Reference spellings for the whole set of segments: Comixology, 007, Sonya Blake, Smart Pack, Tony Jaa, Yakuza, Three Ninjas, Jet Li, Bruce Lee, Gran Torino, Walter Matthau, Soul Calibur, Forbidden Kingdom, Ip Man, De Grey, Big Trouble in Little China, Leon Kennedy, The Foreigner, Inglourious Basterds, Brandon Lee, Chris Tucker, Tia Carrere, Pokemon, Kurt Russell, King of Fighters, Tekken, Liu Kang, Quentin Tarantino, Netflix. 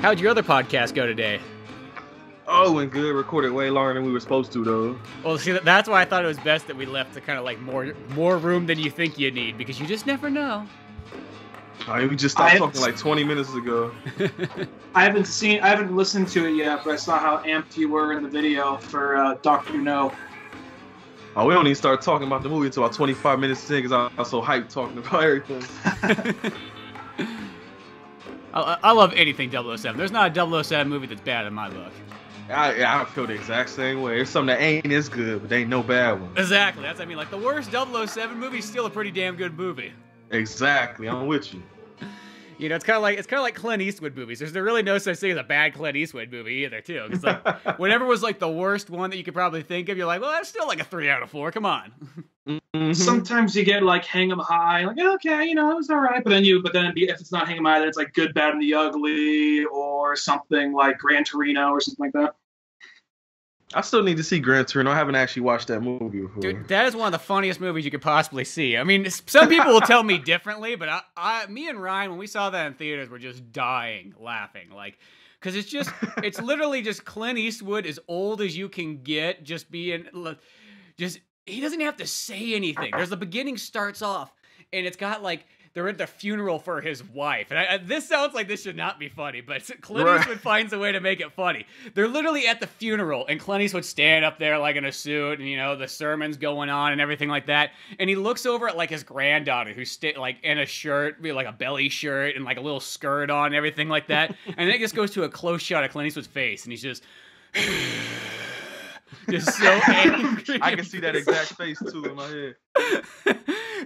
How'd your other podcast go today? Oh, went good. Recorded way longer than we were supposed to, though. Well, see, that's why I thought it was best that we left to kind of like more room than you think you need, because you just never know. I mean, we just stopped talking like 20 minutes ago. I haven't listened to it yet, but I saw how amped you were in the video for Dr. No. Oh, we don't even start talking about the movie until about 25 minutes in, because I was so hyped talking about everything. I love anything 007. There's not a 007 movie that's bad in my book. I feel the exact same way. There's something that ain't as good, but there ain't no bad one. Exactly. That's, I mean, like, the worst 007 movie is still a pretty damn good movie. Exactly. I'm with you. You know, it's kind of like Clint Eastwood movies. There's really no such thing as a bad Clint Eastwood movie either, too. Because like, whenever was like the worst one that you could probably think of, you're like, well, that's still like a 3 out of 4. Come on. Mm-hmm. Sometimes you get like Hang 'Em High, like okay, you know, it was all right. But then if it's not Hang 'Em High, then it's like Good, Bad, and the Ugly, or something like Gran Torino, or something like that. I still need to see Gran Torino. I haven't actually watched that movie before. Dude, that is one of the funniest movies you could possibly see. I mean, some people will tell me differently, but me and Ryan, when we saw that in theaters, were just dying laughing. Like, because it's literally just Clint Eastwood as old as you can get, just being, just, he doesn't have to say anything. There's the beginning starts off, and it's got like, they're at the funeral for his wife. And this sounds like this should not be funny, but Clint Eastwood finds a way to make it funny. They're literally at the funeral, and Clint Eastwood stand up there like in a suit, and, you know, the sermon's going on and everything like that. And he looks over at like his granddaughter who's like in a shirt, like a belly shirt and like a little skirt on and everything like that. And then it just goes to a close shot of Clint Eastwood's face, and he's just... just so angry. I can see that exact face too in my head.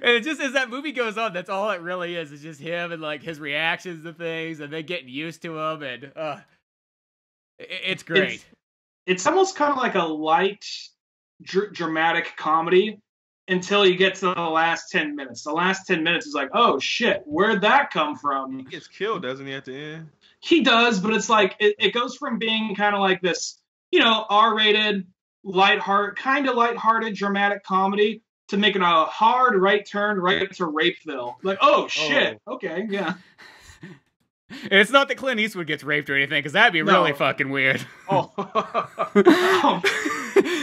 And it just, as that movie goes on, that's all it really is. It's just him and like his reactions to things, and then getting used to him, and it's great. It's almost kind of like a light, dramatic comedy until you get to the last 10 minutes. The last 10 minutes is like, oh shit, where'd that come from? He gets killed, doesn't he? At the end, he does, but it's like it goes from being kind of like this, you know, R-rated, lighthearted dramatic comedy to making a hard right turn right to Rapeville. Like, oh shit, okay, yeah. And it's not that Clint Eastwood gets raped or anything, because that'd be really fucking weird. Oh.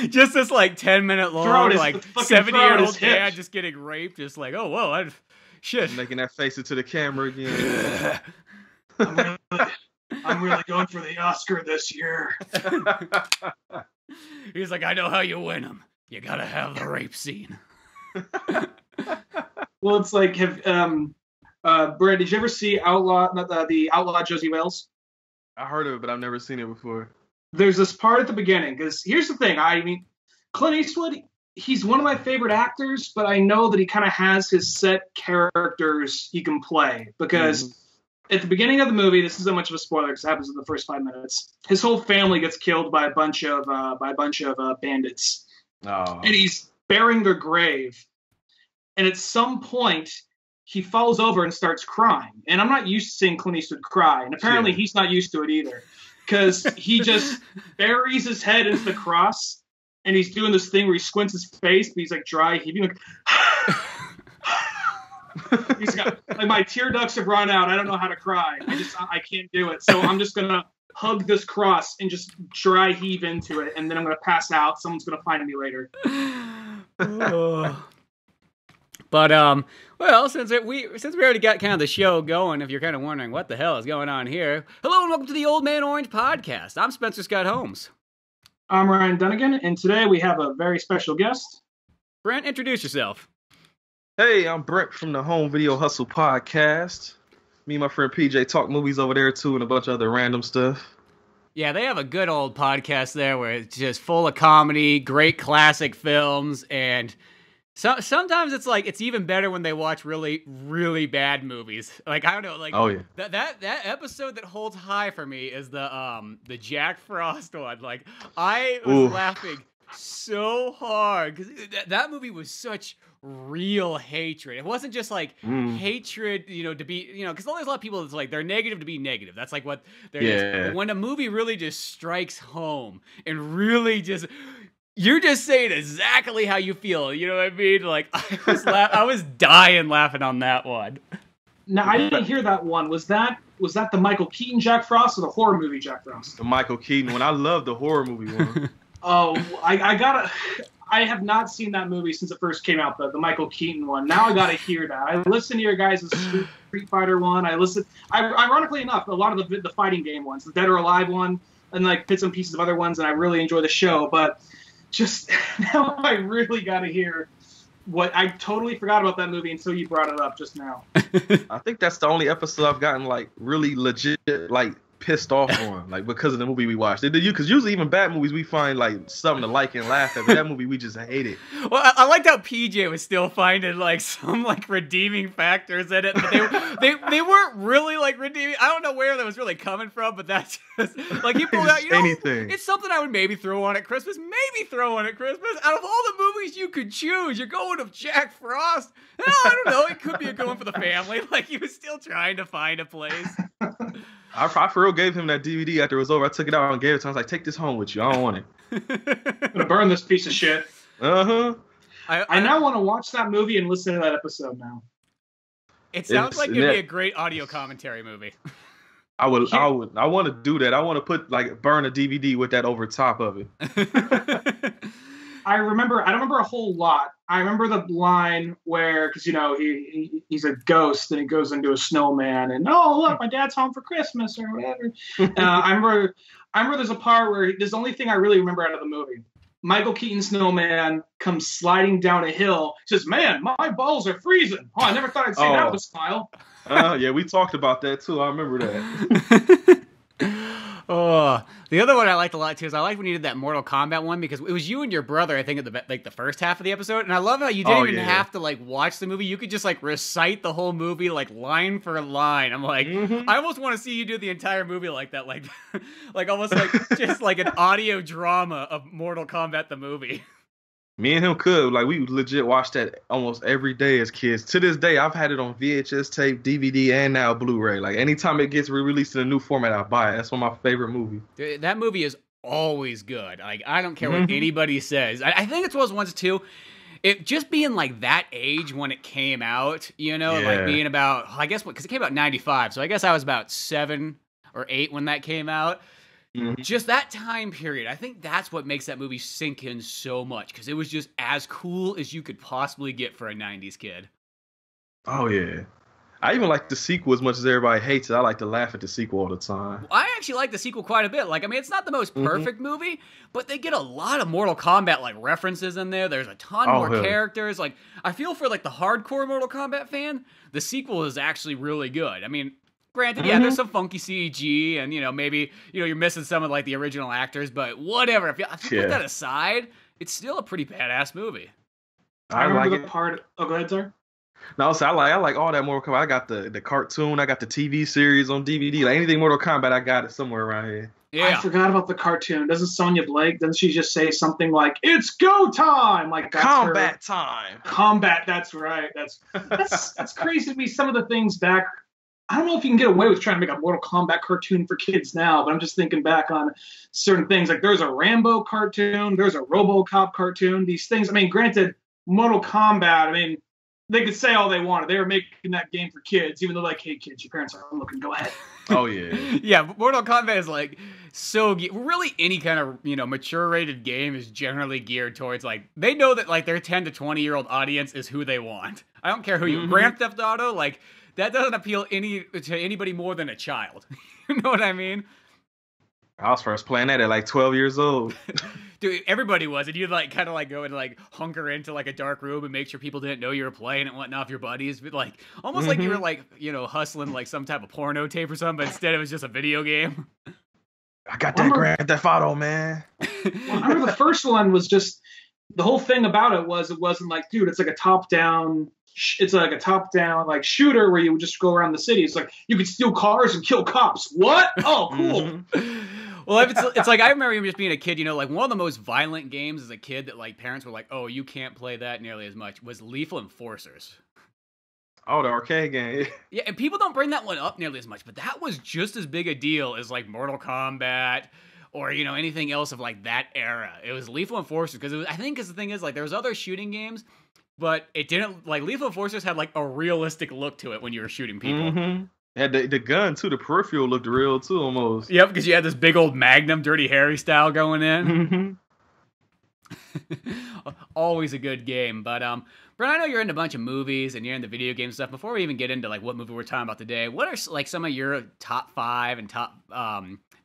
Just this like 10-minute long, like 70-year-old dad just getting raped, just like, oh whoa, shit. Making that face into the camera again. I'm really going for the Oscar this year. He's like, I know how you win them. You gotta have the rape scene. Well, it's like, Brad, did you ever see the Outlaw Josie Wales? I heard of it, but I've never seen it before. There's this part at the beginning, because here's the thing. I mean, Clint Eastwood, he's one of my favorite actors, but I know that he kind of has his set characters he can play, because... Mm-hmm. At the beginning of the movie, this isn't much of a spoiler because it happens in the first 5 minutes. His whole family gets killed by a bunch of bandits, and he's burying their grave. And at some point, he falls over and starts crying. And I'm not used to seeing Clint Eastwood cry, and apparently he's not used to it either, because he just buries his head into the cross, and he's doing this thing where he squints his face, but he's like dry heaving, like. He's got, like, my tear ducts have run out. I don't know how to cry. I can't do it. So I'm just going to hug this cross and just dry heave into it. And then I'm going to pass out. Someone's going to find me later. But, well, since we already got kind of the show going, if you're kind of wondering what the hell is going on here, hello and welcome to the Old Man Orange podcast. I'm Spencer Scott Holmes. I'm Ryan Dunnigan. And today we have a very special guest. Brent, introduce yourself. Hey, I'm Brent from the Home Video Hustle podcast. Me and my friend PJ talk movies over there, too, and a bunch of other random stuff. Yeah, they have a good old podcast there where it's just full of comedy, great classic films, and sometimes it's like it's even better when they watch really, really bad movies. Like, I don't know, like, oh, yeah. that episode that holds high for me is the Jack Frost one. Like, I was laughing so hard because that movie was such... real hatred. It wasn't just like hatred, you know, to be, you know, because there's a lot of people that's like they're negative to be negative. That's like what there is. When a movie really just strikes home and really just, you're just saying exactly how you feel. You know what I mean? Like I was dying laughing on that one. Now, I didn't hear that one. Was that the Michael Keaton Jack Frost or the horror movie Jack Frost? The Michael Keaton one. I love the horror movie one. Oh, I have not seen that movie since it first came out, the Michael Keaton one. Now I gotta hear that. I listened to your guys' Street Fighter one. Ironically enough, a lot of the fighting game ones, the Dead or Alive one, and like bits and pieces of other ones, and I really enjoy the show. But just now, I really gotta hear. What I totally forgot about that movie until you brought it up just now. I think that's the only episode I've gotten like really legit like pissed off on, like because of the movie we watched. Because usually even bad movies we find like something to like and laugh at, but that movie we just hate it. Well, I liked how PJ was still finding like some like redeeming factors in it, but they weren't really like redeeming. I don't know where that was really coming from, but that's just like you pulled out. You know, anything. It's something I would maybe throw on at Christmas. Maybe throw on at Christmas. Out of all the movies you could choose, you're going with Jack Frost. No, I don't know. It could be a good one for the family. Like he was still trying to find a place. I for real gave him that DVD after it was over. I took it out and gave it to him. I was like, take this home with you. I don't want it. I'm going to burn this piece of shit. Uh-huh. I now want to watch that movie and listen to that episode now. It sounds like it'd be a great audio commentary movie. I want to do that. I want to put, like, burn a DVD with that over top of it. I don't remember a whole lot. I remember the line where, because, you know, he's a ghost and he goes into a snowman and, oh, look, my dad's home for Christmas or whatever. I remember there's a part where there's the only thing I really remember out of the movie. Michael Keaton's snowman comes sliding down a hill. He says, man, my balls are freezing. Oh, I never thought I'd say that with a smile. Yeah, we talked about that, too. I remember that. Oh, the other one I liked a lot too is I liked when you did that Mortal Kombat one because it was you and your brother, I think, at the first half of the episode. And I love how you didn't have to like watch the movie; you could just like recite the whole movie like line for line. I'm like, I almost want to see you do the entire movie like that, like almost like just like an audio drama of Mortal Kombat the movie. Me and him could like we legit watched that almost every day as kids. To this day, I've had it on VHS tape, DVD, and now Blu-ray. Like anytime it gets re-released in a new format, I buy it. That's one of my favorite movies. Dude, that movie is always good. Like I don't care what anybody says. I think it's one of those ones too. It just being like that age when it came out, you know, like being about I guess because it came out in '95, so I guess I was about 7 or 8 when that came out. Just that time period, I think that's what makes that movie sink in so much because it was just as cool as you could possibly get for a 90s kid. Oh, yeah. I even like the sequel as much as everybody hates it. I like to laugh at the sequel all the time. I actually like the sequel quite a bit. Like, I mean, it's not the most perfect movie, but they get a lot of Mortal Kombat, like, references in there. There's a ton more characters. Like, I feel for, like, the hardcore Mortal Kombat fan, the sequel is actually really good. I mean... Granted, yeah, there's some funky CG, and you know maybe you know you're missing some of like the original actors, but whatever. If you put that aside, it's still a pretty badass movie. I remember the part. Oh, go ahead, sir. No, so I like all that Mortal Kombat. I got the cartoon, I got the TV series on DVD. Like anything Mortal Kombat, I got it somewhere around here. Yeah. I forgot about the cartoon. Doesn't Sonya Blake? Doesn't she just say something like "It's go time"? Like that's combat time. Combat. That's right. That's crazy to me. Some of the things back. I don't know if you can get away with trying to make a Mortal Kombat cartoon for kids now, but I'm just thinking back on certain things. Like there's a Rambo cartoon, there's a RoboCop cartoon, these things. I mean, granted, Mortal Kombat, I mean, they could say all they wanted. They were making that game for kids, even though like, hey, kids, your parents aren't looking, go ahead. Oh, yeah. Yeah, Mortal Kombat is like so – really any kind of, you know, mature-rated game is generally geared towards like – they know that like their 10 to 20-year-old audience is who they want. I don't care who you – Grand Theft Auto, like – that doesn't appeal to anybody more than a child. You know what I mean? I was first playing that at like 12 years old. Dude, everybody was. And you'd like kind of like go and like hunker into like a dark room and make sure people didn't know you were playing and whatnot off your buddies. But like almost like you were like, you know, hustling like some type of porno tape or something, but instead it was just a video game. I got that Grand Theft Auto, man. Well, I remember the first one was just the whole thing about it wasn't like, dude, it's like a top-down. It's like a top-down like shooter where you would just go around the city. It's like you could steal cars and kill cops. What? Oh, cool. Well, it's like I remember just being a kid, you know, like one of the most violent games as a kid that like parents were like, oh, you can't play that nearly as much was Lethal Enforcers. Oh, the arcade game. Yeah, and people don't bring that one up nearly as much, but that was just as big a deal as like Mortal Kombat or, you know, anything else of like that era. It was Lethal Enforcers because I think because the thing is like there was other shooting games but it didn't, like, Lethal Enforcers had, like, a realistic look to it when you were shooting people. Mm-hmm. Had the gun, too. The peripheral looked real, too, almost. Yep, because you had this big old Magnum, Dirty Harry style going in. Mm-hmm. Always a good game. But, Brent, I know you're into a bunch of movies and you're into video game stuff. Before we even get into, like, what movie we're talking about today, what are, like, some of your top five and top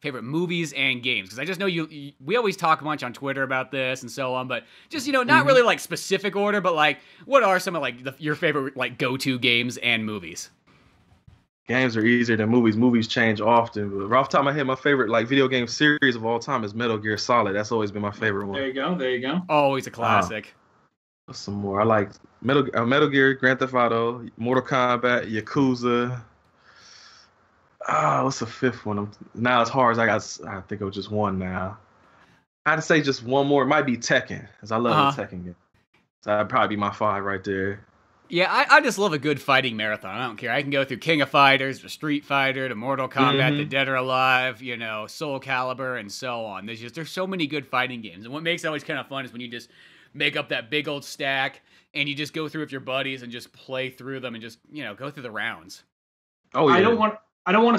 favorite movies and games? Because I just know you we always talk a bunch on Twitter about this and so on. But just, you know, not really, like, specific order, but, like, what are some of, like, your favorite, like, go-to games and movies? Games are easier than movies. Movies change often. But off the top of my head, my favorite like video game series of all time is Metal Gear Solid. That's always been my favorite one. There you go. There you go. Always a classic. Some more. I like Metal Gear, Grand Theft Auto, Mortal Kombat, Yakuza. What's the fifth one? Now it's hard as I got. I think it was just one now. I'd say just one more. It might be Tekken, because I love the Tekken game. So that'd probably be my five right there. Yeah, I just love a good fighting marathon. I don't care. I can go through King of Fighters, to Street Fighter, to Mortal Kombat, to Dead or Alive, you know, Soul Calibur, and so on. There's so many good fighting games. And what makes it always kind of fun is when you just make up that big old stack and you just go through with your buddies and just play through them and just, you know, go through the rounds. Oh, yeah. I don't want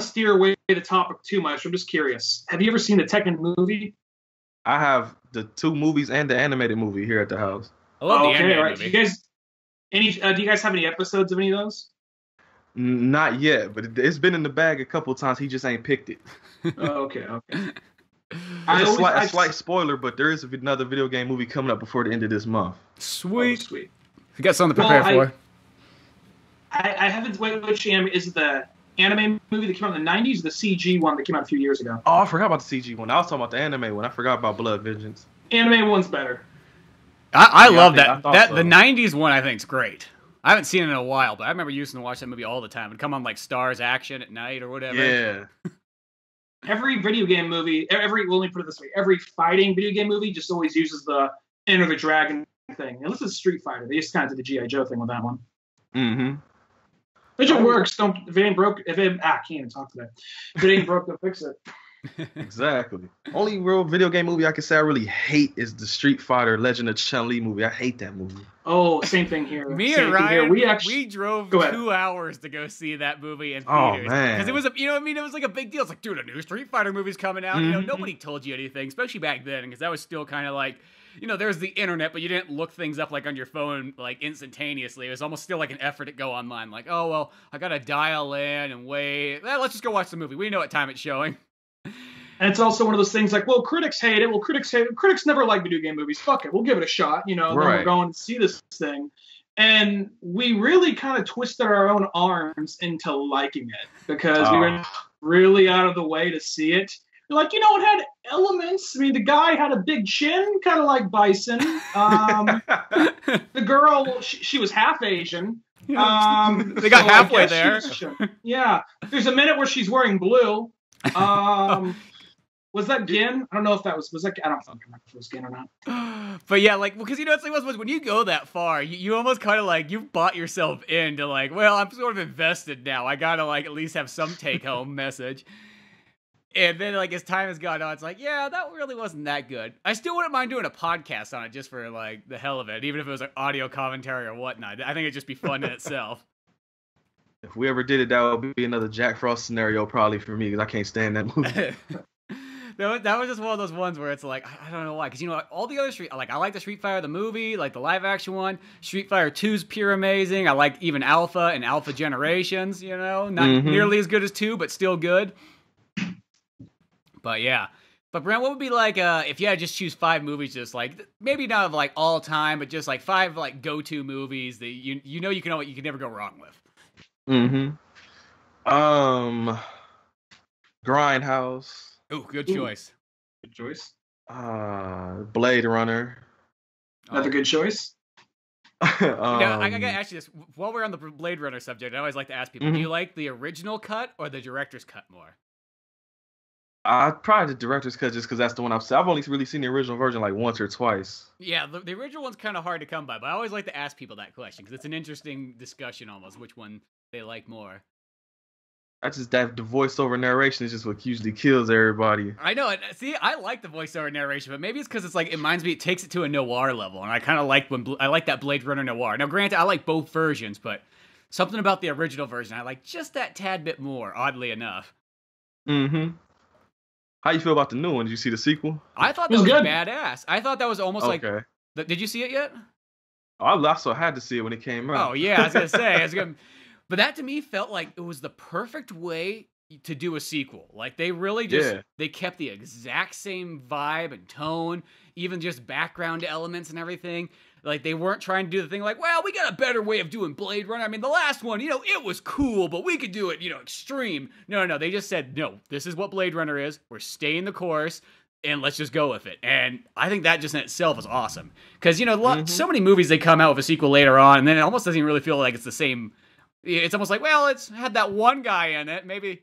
to steer away the topic too much. I'm just curious. Have you ever seen the Tekken movie? I have the two movies and the animated movie here at the house. I love the animated movie. Do you guys have any episodes of any of those? Not yet, but it's been in the bag a couple times. He just ain't picked it. Okay. A slight spoiler, but there is another video game movie coming up before the end of this month. Sweet. Oh, sweet. You got something to prepare for. I haven't. Which anime is the anime movie that came out in the 90s? The CG one that came out a few years ago. Oh, I forgot about the CG one. I was talking about the anime one. I forgot about Blood Vengeance. Anime one's better. I love that. The 90s one, I think, is great. I haven't seen it in a while, but I remember using to watch that movie all the time. It'd come on, like, Starz Action at night or whatever. Yeah. Every video game movie, we'll only put it this way, every fighting video game movie just always uses the Enter the Dragon thing. Unless it's Street Fighter. They just kind of did the G.I. Joe thing with that one. Mm-hmm. It just works. I can't even talk today. If it ain't broke, don't fix it. Exactly. Only real video game movie I can say I really hate is the Street Fighter Legend of Chun-Li movie. I hate that movie. Oh, same thing here. Me and Ryan, we drove 2 hours to go see that movie in theaters. Oh, man. Because it was, it was like a big deal. It's like, dude, a new Street Fighter movie's coming out. Mm-hmm. You know, nobody told you anything, especially back then, because that was still kind of like, you know, there's the internet, but you didn't look things up like on your phone, like instantaneously. It was almost still like an effort to go online. Like, oh, well, I got to dial in and wait. Well, let's just go watch the movie. We know what time it's showing. And it's also one of those things like, well, critics hate it. Critics never like video game movies. Fuck it. We'll give it a shot. You know, Then we're going to see this thing. And we really kind of twisted our own arms into liking it because we were really out of the way to see it. We're like, it had elements. I mean, the guy had a big chin, kind of like Bison. The girl, she was half Asian. They got halfway there. Yeah. There's a minute where she's wearing blue. Was that Gin? I don't know if that was that. I don't fucking remember if it was Gin or not. But yeah, like, because it's like when you go that far, you almost kind of like you've bought yourself into like, well, I'm sort of invested now. I gotta like at least have some take home message. And then like as time has gone on, it's like, yeah, that really wasn't that good. I still wouldn't mind doing a podcast on it just for like the hell of it, even if it was an audio commentary or whatnot. I think it'd just be fun in itself. If we ever did it, that would be another Jack Frost scenario probably for me because I can't stand that movie. No, that was just one of those ones where it's like, I don't know why. Because, all the other I like the Street Fighter, the movie, like the live action one. Street Fighter 2's pure amazing. I like even Alpha and Alpha Generations, Not nearly as good as 2, but still good. But, yeah. But, Brent, what would be like if you had to just choose 5 movies just like, maybe not of like all time, but just like 5 like go-to movies that you can never go wrong with? Grindhouse. Oh, good choice. Good choice. Blade Runner. Another good choice. I gotta ask you this. While we're on the Blade Runner subject, I always like to ask people: do you like the original cut or the director's cut more? Probably the director's cut, just because that's the one I've only really seen the original version like once or twice. Yeah, the original one's kind of hard to come by, but I always like to ask people that question because it's an interesting discussion almost which one they like more. that voiceover narration is just what usually kills everybody. I know. See, I like the voiceover narration, but maybe it's because it's like it reminds me, it takes it to a noir level, and I kind of like when I like that Blade Runner noir. Now, granted, I like both versions, but something about the original version I like just that tad bit more. Oddly enough. Mm-hmm. How you feel about the new one? Did you see the sequel? I thought that was good. Badass. I thought that was almost like. Did you see it yet? I so had to see it when it came out. Oh yeah, I was gonna say. But that to me felt like it was the perfect way to do a sequel. Like they really just, they kept the exact same vibe and tone, even just background elements and everything. Like they weren't trying to do the thing like, well, we got a better way of doing Blade Runner. I mean, the last one, you know, it was cool, but we could do it, you know, extreme. No, no, no. They just said, no, this is what Blade Runner is. We're staying the course. And let's just go with it. And I think that just in itself is awesome. Because, you know, so many movies, they come out with a sequel later on, and then it almost doesn't really feel like it's the same. It's almost like, well, it's had that one guy in it. Maybe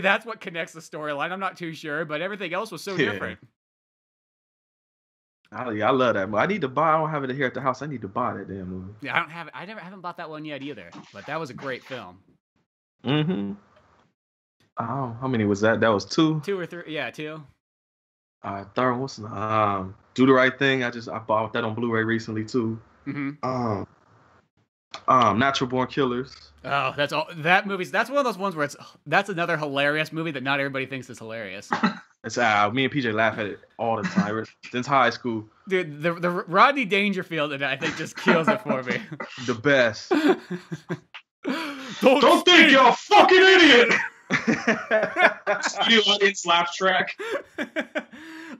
that's what connects the storyline. I'm not too sure, but everything else was so different. I love that movie. I don't have it here at the house. I need to buy that damn movie. Yeah, I don't have it. I haven't bought that one yet either, but that was a great film. Mm-hmm. Oh, how many was that? That was two? Two or three. Yeah, two. Third one, what's Do the Right Thing. I bought that on Blu-ray recently too. Natural Born Killers. Oh, that's all. That movie's one of those ones where that's another hilarious movie that not everybody thinks is hilarious. It's me and PJ laugh at it all the time since high school. Dude, the Rodney Dangerfield and I think just kills it for me. The best. Don't think you're a fucking idiot. Studio audience laugh track.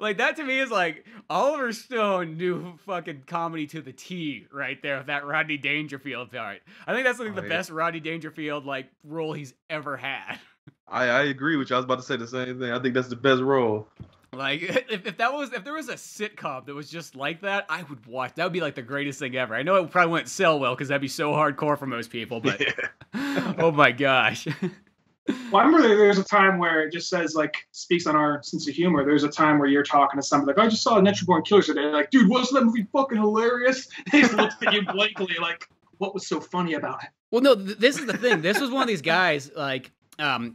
Like that to me is like Oliver Stone knew fucking comedy to the T right there with that Rodney Dangerfield part. I think that's like the best Rodney Dangerfield like role he's ever had. I agree with you. I was about to say the same thing. I think that's the best role. Like if there was a sitcom that was just like that, I would watch. That would be like the greatest thing ever. I know it probably wouldn't sell well because that'd be so hardcore for most people. But oh my gosh. Well, I remember there's a time where it just says, like, speaks on our sense of humor. There's a time where you're talking to somebody, like, I just saw Natural Born Killers today. Like, dude, wasn't that movie fucking hilarious? And he just looks at you blankly, like, what was so funny about it? Well, no, this is the thing. This was one of these guys, like,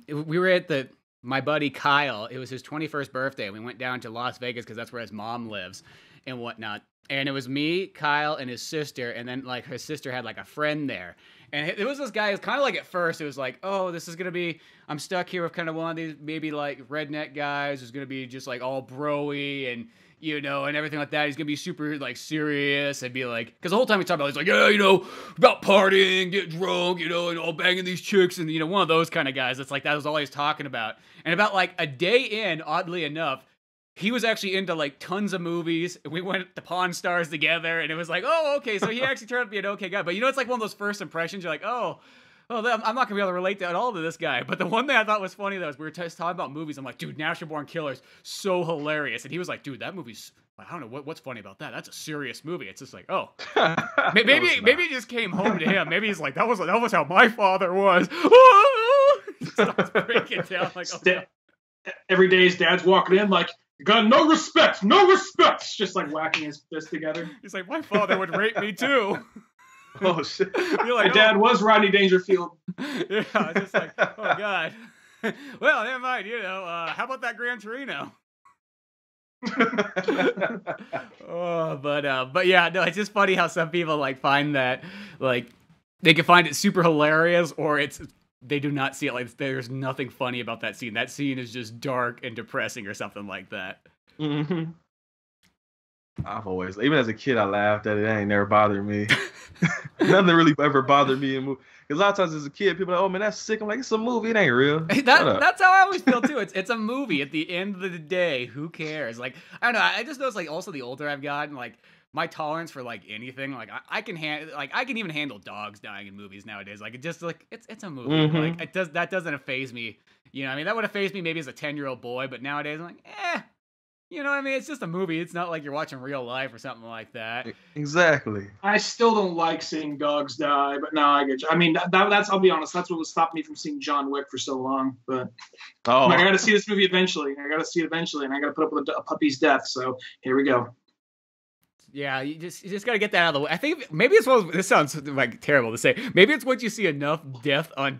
we were at my buddy Kyle. It was his 21st birthday. We went down to Las Vegas because that's where his mom lives and whatnot. And it was me, Kyle, and his sister. And then, like, her sister had, like, a friend there. And it was this guy who's kind of like at first, it was like, oh, this is going to be, I'm stuck here with kind of one of these maybe like redneck guys who's going to be just like all bro-y and, you know, and everything like that. He's going to be super like serious and be like, because the whole time we talk about, he's like, yeah, you know, about partying, get drunk, you know, and all banging these chicks. And, you know, one of those kind of guys. That's like, that was all he's talking about. And about like a day in, oddly enough, he was actually into like tons of movies. We went to Pawn Stars together and it was like, oh, okay. So he actually turned out to be an okay guy. But you know, it's like one of those first impressions. You're like, oh, I'm not going to be able to relate at all to this guy. But the one thing I thought was funny though, is we were just talking about movies. I'm like, dude, Natural Born Killers, so hilarious. And he was like, dude, that movie's, I don't know what's funny about that. That's a serious movie. It's just like, oh, maybe it just came home to him. Maybe he's like, that was how my father was. So I was breaking down like, okay. Every day his dad's walking in like, got no respect, no respect. Just like whacking his fist together. He's like, my father would rape me too. Oh shit! You're like, my dad was Rodney Dangerfield. Yeah, I was just like, oh god. Well, never mind. You know, how about that Gran Torino? Oh, but yeah, no, it's just funny how some people like find that like they can find it super hilarious, or it's. They do not see it like there's nothing funny about that scene. That scene is just dark and depressing or something like that. Mm-hmm. Even as a kid, I laughed at it. It ain't never bothered me. Nothing really ever bothered me in movies. Because a lot of times as a kid, people are like, oh man, that's sick. I'm like, it's a movie. It ain't real. That's how I always feel too. It's a movie at the end of the day. Who cares? Like, I don't know. I just noticed like also the older I've gotten, like, my tolerance for like anything, like I can even handle dogs dying in movies nowadays. Like it just like it's a movie. Mm-hmm. Like that doesn't faze me. You know what I mean? That would have fazed me maybe as a 10-year-old boy, but nowadays I'm like, you know what I mean? It's just a movie. It's not like you're watching real life or something like that. Exactly. I still don't like seeing dogs die, but no, I get you. I mean, that's I'll be honest. That's what stopped me from seeing John Wick for so long. But I got to see this movie eventually. I got to see it eventually, and I got to put up with a puppy's death. So here we go. Yeah, you just gotta get that out of the way. I think maybe it's one of, this sounds like terrible to say. Maybe it's once you see enough death on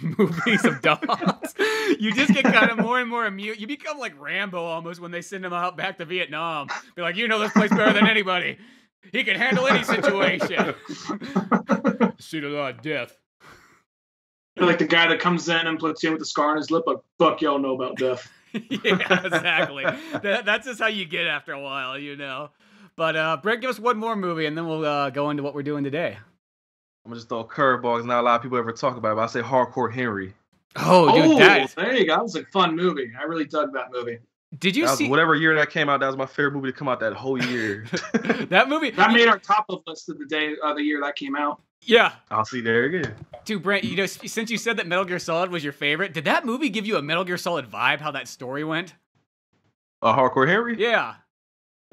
movies of dogs, you just get kind of more and more immune. You become like Rambo almost when they send him out back to Vietnam. Be like, you know this place better than anybody. He can handle any situation. Seen a lot of death. Like the guy that comes in and puts in with a scar on his lip, like, fuck y'all know about death. Yeah, exactly. That's just how you get after a while, you know. But Brent, give us one more movie, and then we'll go into what we're doing today. I'm gonna just throw a curveball. Not a lot of people ever talk about it, but I say Hardcore Henry. Oh, dude, there you go. That was a fun movie. I really dug that movie. Did you see whatever year that came out? That was my favorite movie to come out that whole year. That movie that made our top of list of the day of the year that came out. Yeah, I'll see there again. Dude, Brent, you know, since you said that Metal Gear Solid was your favorite, did that movie give you a Metal Gear Solid vibe? How that story went? Hardcore Henry. Yeah.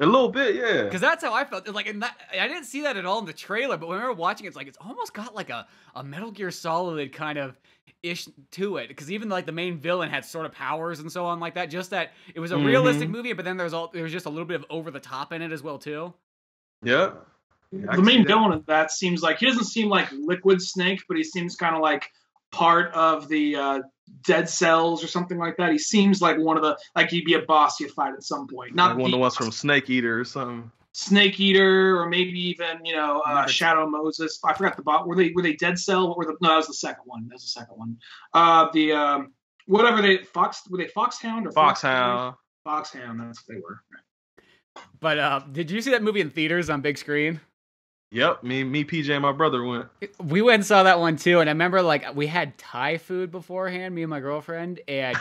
A little bit, yeah. Because that's how I felt. Like, in that, I didn't see that at all in the trailer, but when we were watching it, it's like it's almost got like a Metal Gear Solid kind of ish to it. Because even like the main villain had sort of powers and so on like that. Just that it was a realistic movie, but then there was just a little bit of over the top in it as well too. Yeah. The main villain of that seems like he doesn't seem like Liquid Snake, but he seems kind of like part of the Dead Cells or something like that. He seems like one of the, like he'd be a boss you fight at some point. Not like one of the ones from Snake Eater or something. Snake Eater, or maybe even, you know, Shadow Moses. I forgot the bot. Were they Dead Cell? What were the, no, that was the second one. That was the second one. Whatever they, Foxhound or Foxhound? Foxhound, that's what they were. Right. But did you see that movie in theaters on big screen? Yep, me, PJ, and my brother went. We went and saw that one, too, and I remember, like, we had Thai food beforehand, me and my girlfriend, and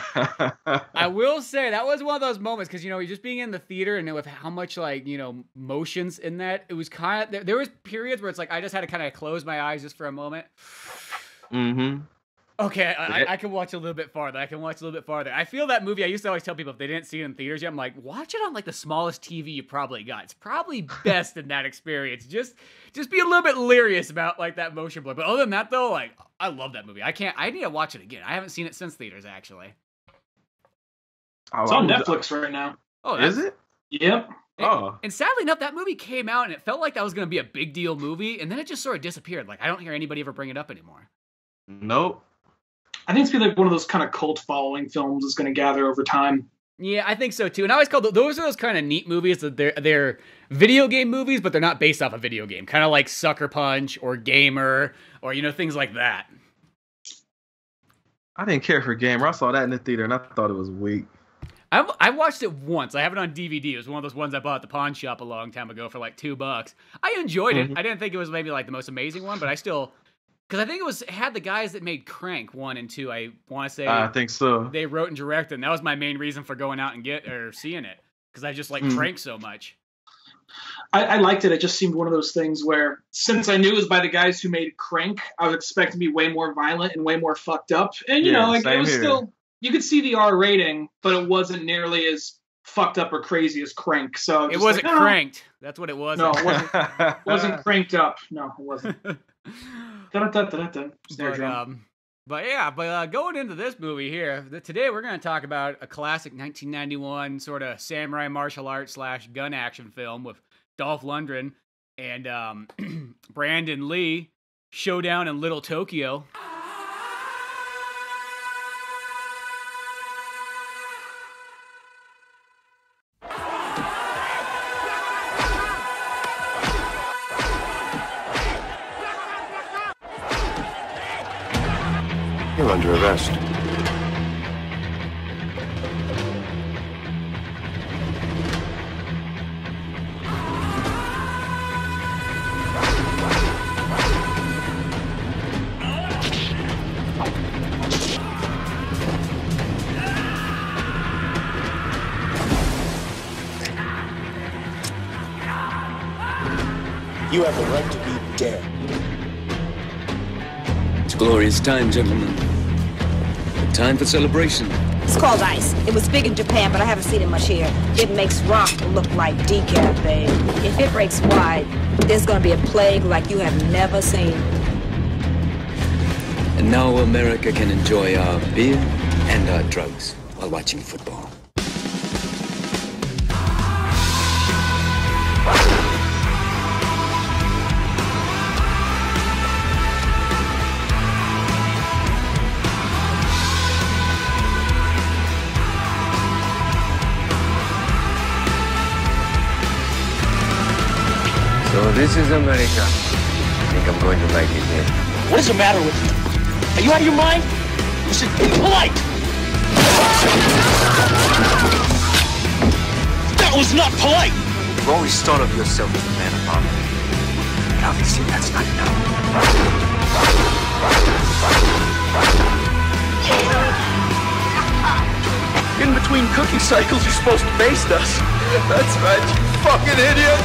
I will say that was one of those moments, because, you know, just being in the theater and with how much, like, you know, motions in that, it was kind of, there was periods where it's like, I just had to kind of close my eyes just for a moment. Mm-hmm. Okay, I can watch a little bit farther. I feel that movie, I used to always tell people if they didn't see it in theaters yet, I'm like, watch it on like the smallest TV you probably got. It's probably best in that experience. Just be a little bit leery about like that motion blur. But other than that though, like I love that movie. I need to watch it again. I haven't seen it since theaters actually. It's on Netflix right now. Oh, is it? Yep. And sadly enough, that movie came out and it felt like that was going to be a big deal movie. And then it just sort of disappeared. Like I don't hear anybody ever bring it up anymore. Nope. I think it's gonna be like one of those kind of cult following films that's going to gather over time. Yeah, I think so too. And I always call those kind of neat movies that they're video game movies, but they're not based off a video game. Kind of like Sucker Punch or Gamer or you know things like that. I didn't care for Gamer. I saw that in the theater and I thought it was weak. I watched it once. I have it on DVD. It was one of those ones I bought at the pawn shop a long time ago for like $2. I enjoyed it. I didn't think it was maybe like the most amazing one, but I still. Because I think it had the guys that made Crank 1 and 2. I want to say I think so. They wrote and directed, and that was my main reason for going out and seeing it because I just like Crank so much. I liked it. It just seemed one of those things where since I knew it was by the guys who made Crank, I was expecting to be way more violent and way more fucked up. And you know, like it was still you could see the R rating, but it wasn't nearly as fucked up or crazy as Crank. So it wasn't like, cranked. That's what it was. No, it wasn't cranked up. No, it wasn't. But going into this movie here, today we're going to talk about a classic 1991 sort of samurai martial arts / gun action film with Dolph Lundgren and Brandon Lee, Showdown in Little Tokyo. Under arrest. You have the right to be dead. It's a glorious time, gentlemen. Time for celebration. It's called ice. It was big in Japan, but I haven't seen it much here. It makes rock look like decaf, babe. If it breaks wide, there's gonna be a plague like you have never seen. And now America can enjoy our beer and our drugs while watching football. this is America. I think I'm going to like it here. What is the matter with you? Are you out of your mind? You should be polite! That was not polite! You've always thought of yourself as a man of honor. And obviously that's not enough. In between cooking cycles, you're supposed to baste us. That's right, you fucking idiot!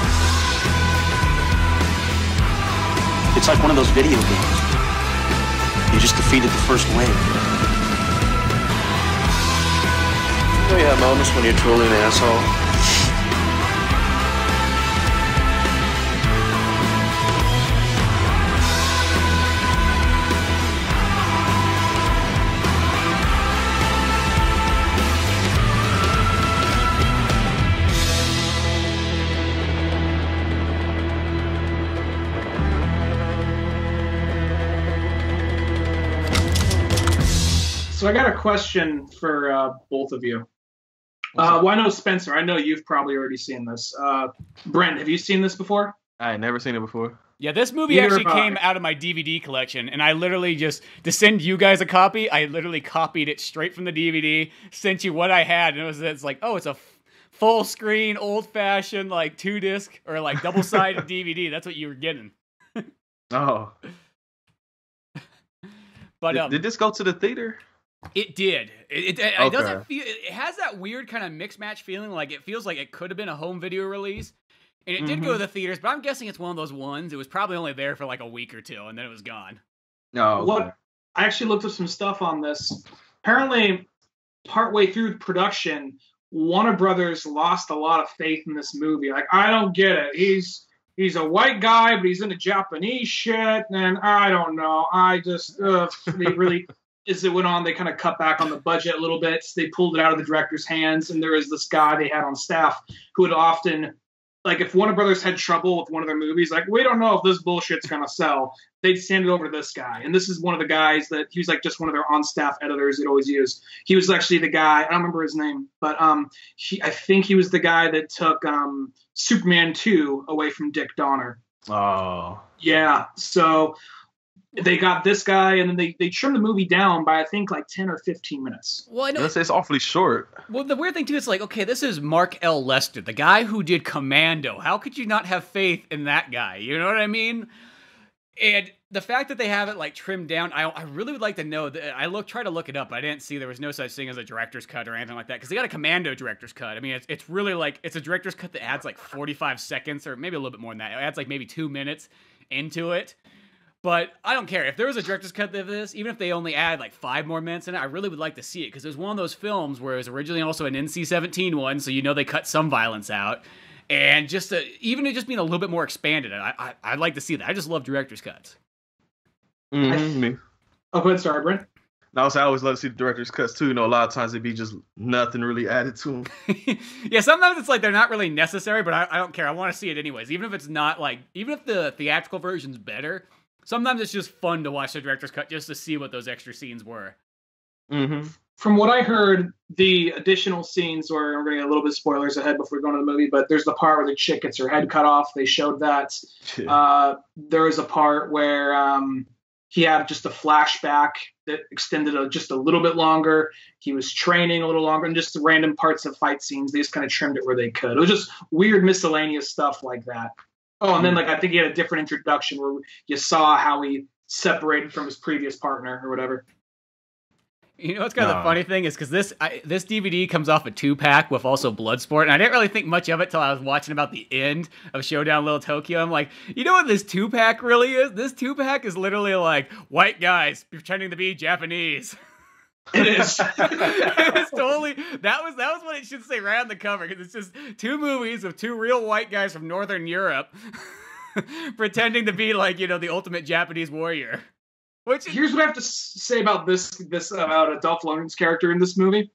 It's like one of those video games. You just defeated the first wave. You know you have moments when you're truly an asshole. So I got a question for both of you. Well, I know Spencer, I know you've probably already seen this. Brent, have you seen this before? I had never seen it before. Yeah, this movie actually came out of my DVD collection, and I literally just, to send you guys a copy, I literally copied it straight from the DVD, sent you what I had, and it's like, oh, it's a full screen, old-fashioned, like, two-disc, or like double-sided DVD. That's what you were getting. Oh. But did this go to the theater? It did. It doesn't feel. It has that weird kind of mixed match feeling. Like it feels like it could have been a home video release, and it did go to the theaters. But I'm guessing it's one of those ones. It was probably only there for like a week or two, and then it was gone. No. Okay. Well, I actually looked up some stuff on this. Apparently, partway through production, Warner Brothers lost a lot of faith in this movie. Like, I don't get it. He's a white guy, but he's into Japanese shit, and I don't know. I just they really. As it went on, they kind of cut back on the budget a little bit. So they pulled it out of the director's hands, and there was this guy they had on staff who would often, like, if Warner Brothers had trouble with one of their movies, like, we don't know if this bullshit's going to sell, they'd send it over to this guy. And this is one of the guys that he was, like, just one of their on-staff editors they'd always use. He was actually the guy, I don't remember his name, but I think he was the guy that took Superman 2 away from Dick Donner. Oh. Yeah, so... They got this guy, and then they trimmed the movie down by, I think, like 10 or 15 minutes. Well, I know, it's awfully short. Well, the weird thing, too, is like, okay, this is Mark L. Lester, the guy who did Commando. How could you not have faith in that guy? You know what I mean? And the fact that they have it, like, trimmed down, I really would like to know. That I tried to look it up. I didn't see there was no such thing as a director's cut or anything like that, because they got a Commando director's cut. I mean, it's really, like, it's a director's cut that adds, like, 45 seconds or maybe a little bit more than that. It adds, like, maybe 2 minutes into it. But I don't care. If there was a director's cut of this, even if they only add like 5 more minutes in it, I really would like to see it. Because it was one of those films where it was originally also an NC-17 one, so you know they cut some violence out. And just even it just being a little bit more expanded, I'd like to see that. I just love director's cuts. Oh, go ahead, sorry, Brent. And also, I always love to see the director's cuts, too. You know, a lot of times it'd be just nothing really added to them. Yeah, sometimes it's like they're not really necessary, but I don't care. I want to see it anyways. Even if it's not like... Even if the theatrical version's better... Sometimes it's just fun to watch the director's cut just to see what those extra scenes were. From what I heard, the additional scenes were... We're going to get a little bit of spoilers ahead before we go into the movie, but there's the part where the chick gets her head cut off. They showed that. Yeah. There was a part where he had just a flashback that extended just a little bit longer. He was training a little longer, and just the random parts of fight scenes. They just kind of trimmed it where they could. It was just weird miscellaneous stuff like that. Oh, and then, like, I think he had a different introduction where you saw how he separated from his previous partner or whatever. You know what's kind of the funny thing is because this DVD comes off a 2-pack with also Bloodsport, and I didn't really think much of it till I was watching about the end of Showdown in Little Tokyo. I'm like, you know what this 2-pack really is? This 2-pack is literally like white guys pretending to be Japanese. It is. It was totally. That was what it should say right on the cover, because it's just 2 movies of 2 real white guys from Northern Europe pretending to be like, you know, the ultimate Japanese warrior. Which is... Here's what I have to say about this about Dolph Lundgren's character in this movie.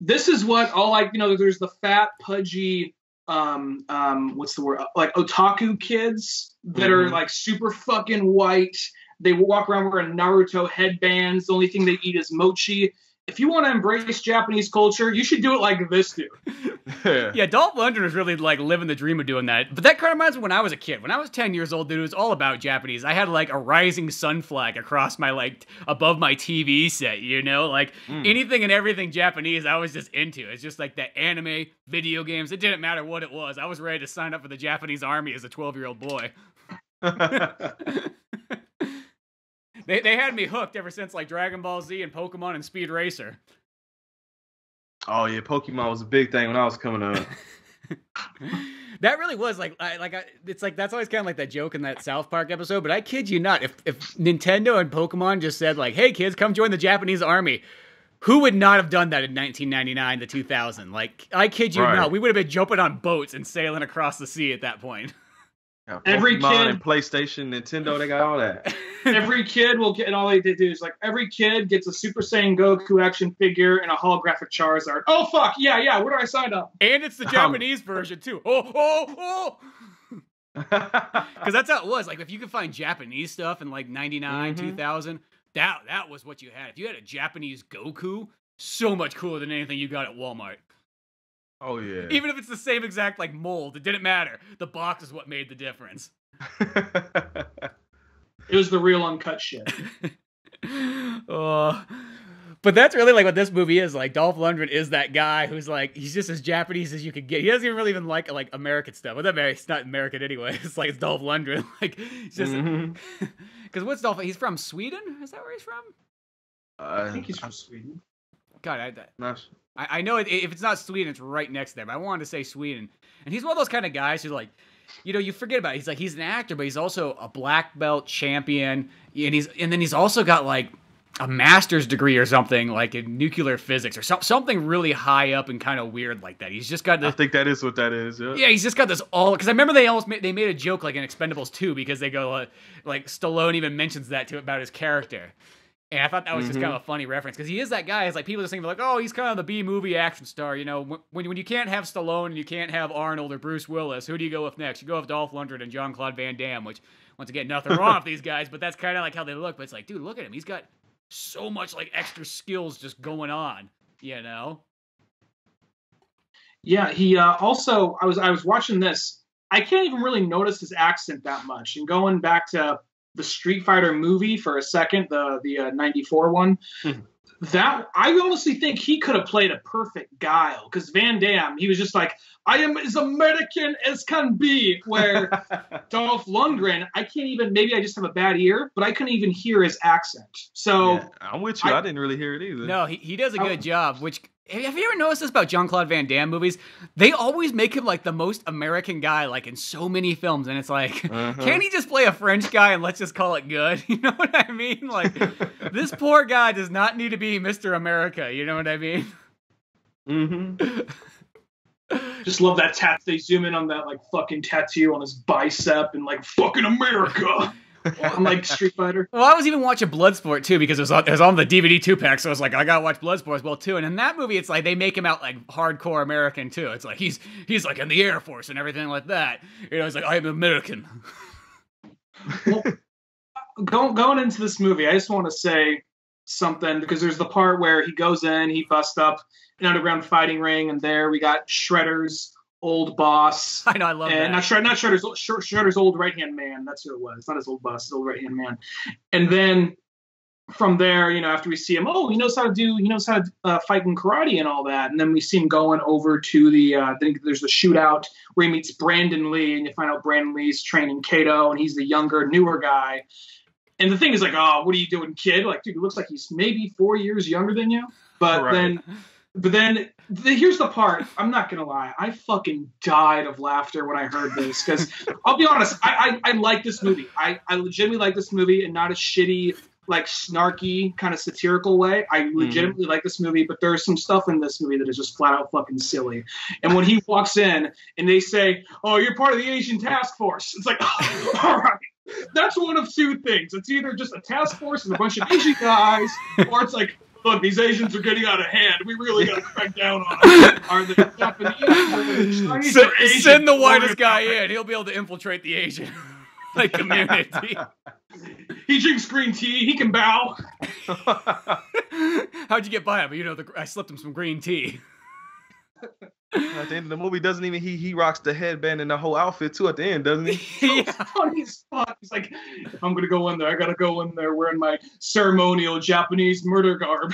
This is what all, like, you know, there's the fat, pudgy, what's the word? Like otaku kids that are like super fucking white. They walk around wearing Naruto headbands. The only thing they eat is mochi. if you want to embrace Japanese culture, you should do it like this dude. Yeah, Dolph Lundgren is really like living the dream of doing that. But that kind of reminds me when I was a kid. When I was 10 years old, dude, it was all about Japanese. I had like a rising sun flag across my above my TV set, you know? Like anything and everything Japanese, I was just into. It's just like that anime, video games. It didn't matter what it was. I was ready to sign up for the Japanese army as a 12-year-old boy. They had me hooked ever since like Dragon Ball Z and Pokemon and Speed Racer. Oh yeah, Pokemon was a big thing when I was coming up. That really was like that's always kind of like that joke in that South Park episode. But I kid you not, if Nintendo and Pokemon just said like, "Hey kids, come join the Japanese army," who would not have done that in 1999 to 2000? Like I kid you not, we would have been jumping on boats and sailing across the sea at that point. Yeah, every kid and PlayStation, Nintendo, they got all that. Every kid will get, and all they did do is like every kid gets a Super Saiyan Goku action figure and a holographic Charizard. Oh fuck, yeah, where do I sign up? And it's the Japanese version too. Because that's how it was. Like if you could find Japanese stuff in like 99, 2000, that was what you had. If you had a Japanese Goku, so much cooler than anything you got at Walmart. Oh, yeah. Even if it's the same exact, like, mold, it didn't matter. The box is what made the difference. It was the real uncut shit. But that's really, like, what this movie is. Like, Dolph Lundgren is that guy who's, like, he's just as Japanese as you could get. He doesn't even really even like American stuff. Well, it's not American anyway. It's, like, it's Dolph Lundgren. Like, it's just... Because what's Dolph... He's from Sweden? Is that where he's from? I think he's from Sweden. God, I know if it's not Sweden, it's right next to them. I wanted to say Sweden. And he's one of those kind of guys who's like, you know, you forget about it. He's like, he's an actor, but he's also a black belt champion. And then he's also got like a master's degree or something like in nuclear physics or something really high up and kind of weird like that. He's just got this, I think that is what that is. Yeah, he's just got this all, because I remember they made a joke like in Expendables 2 because they go like Stallone even mentions that about his character. And I thought that was just kind of a funny reference because he is that guy. It's like people just think like, oh, he's kind of the B-movie action star. You know, when you can't have Stallone and you can't have Arnold or Bruce Willis, who do you go with next? You go with Dolph Lundgren and Jean-Claude Van Damme, which once again, nothing wrong with these guys, but that's kind of like how they look. But it's like, dude, look at him. He's got so much like extra skills just going on, you know? Yeah, he also, I was watching this. I can't even really notice his accent that much. And going back to the Street Fighter movie for a second, the 94 one, that I honestly think he could have played a perfect Guile, because Van Damme, he was just like, I am as American as can be, where Dolph Lundgren, I can't even, maybe I just have a bad ear, but I couldn't even hear his accent. So yeah, I'm with you. I didn't really hear it either. No, he does a good job, which... Have you ever noticed this about Jean-Claude Van Damme movies? They always make him like the most American guy, like in so many films, and it's like, can't he just play a French guy and let's just call it good? You know what I mean? Like, this poor guy does not need to be Mr. America. You know what I mean? Just love that tattoo. They zoom in on that like fucking tattoo on his bicep and like fucking America. I'm like Street Fighter. Well, I was even watching Bloodsport too because it was on the DVD 2-pack, so I was like, I gotta watch Bloodsport as well too. And in that movie, it's like they make him out like hardcore American too. It's like he's like in the Air Force and everything like that. You know, he's like, I'm American. Well, going into this movie, I just want to say something because there's the part where he goes in, he busts up an underground fighting ring, and there we got Shredder's old boss. I know, I love that. Not Shredder's old right-hand man. That's who it was. It's not his old boss, his old right-hand man. And then from there, you know, after we see him, oh, he knows how to fight in karate and all that. And then we see him going over to the, I think there's the shootout where he meets Brandon Lee, and you find out Brandon Lee's training Kato, and he's the younger, newer guy. And the thing is like, oh, what are you doing, kid? Like, dude, it looks like he's maybe 4 years younger than you. But then here's the part. I'm not going to lie. I fucking died of laughter when I heard this because I'll be honest. I like this movie. I legitimately like this movie, and not a shitty, like snarky kind of satirical way. I legitimately like this movie, but there's some stuff in this movie that is just flat out fucking silly. And when he walks in and they say, oh, you're part of the Asian task force. It's like, oh, all right. That's one of two things. It's either just a task force and a bunch of Asian guys, or it's like, look, these Asians are getting out of hand. We really got to crack down on them. Are they Japanese? Are they Chinese? Or Asian? Send the whitest guy in. He'll be able to infiltrate the Asian like community. He drinks green tea. He can bow. How'd you get by him? But you know, I slipped him some green tea. At the end of the movie, doesn't even he rocks the headband and the whole outfit too at the end, doesn't he? Yeah. Funny spot. He's like, I'm gonna go in there. I gotta go in there wearing my ceremonial Japanese murder garb.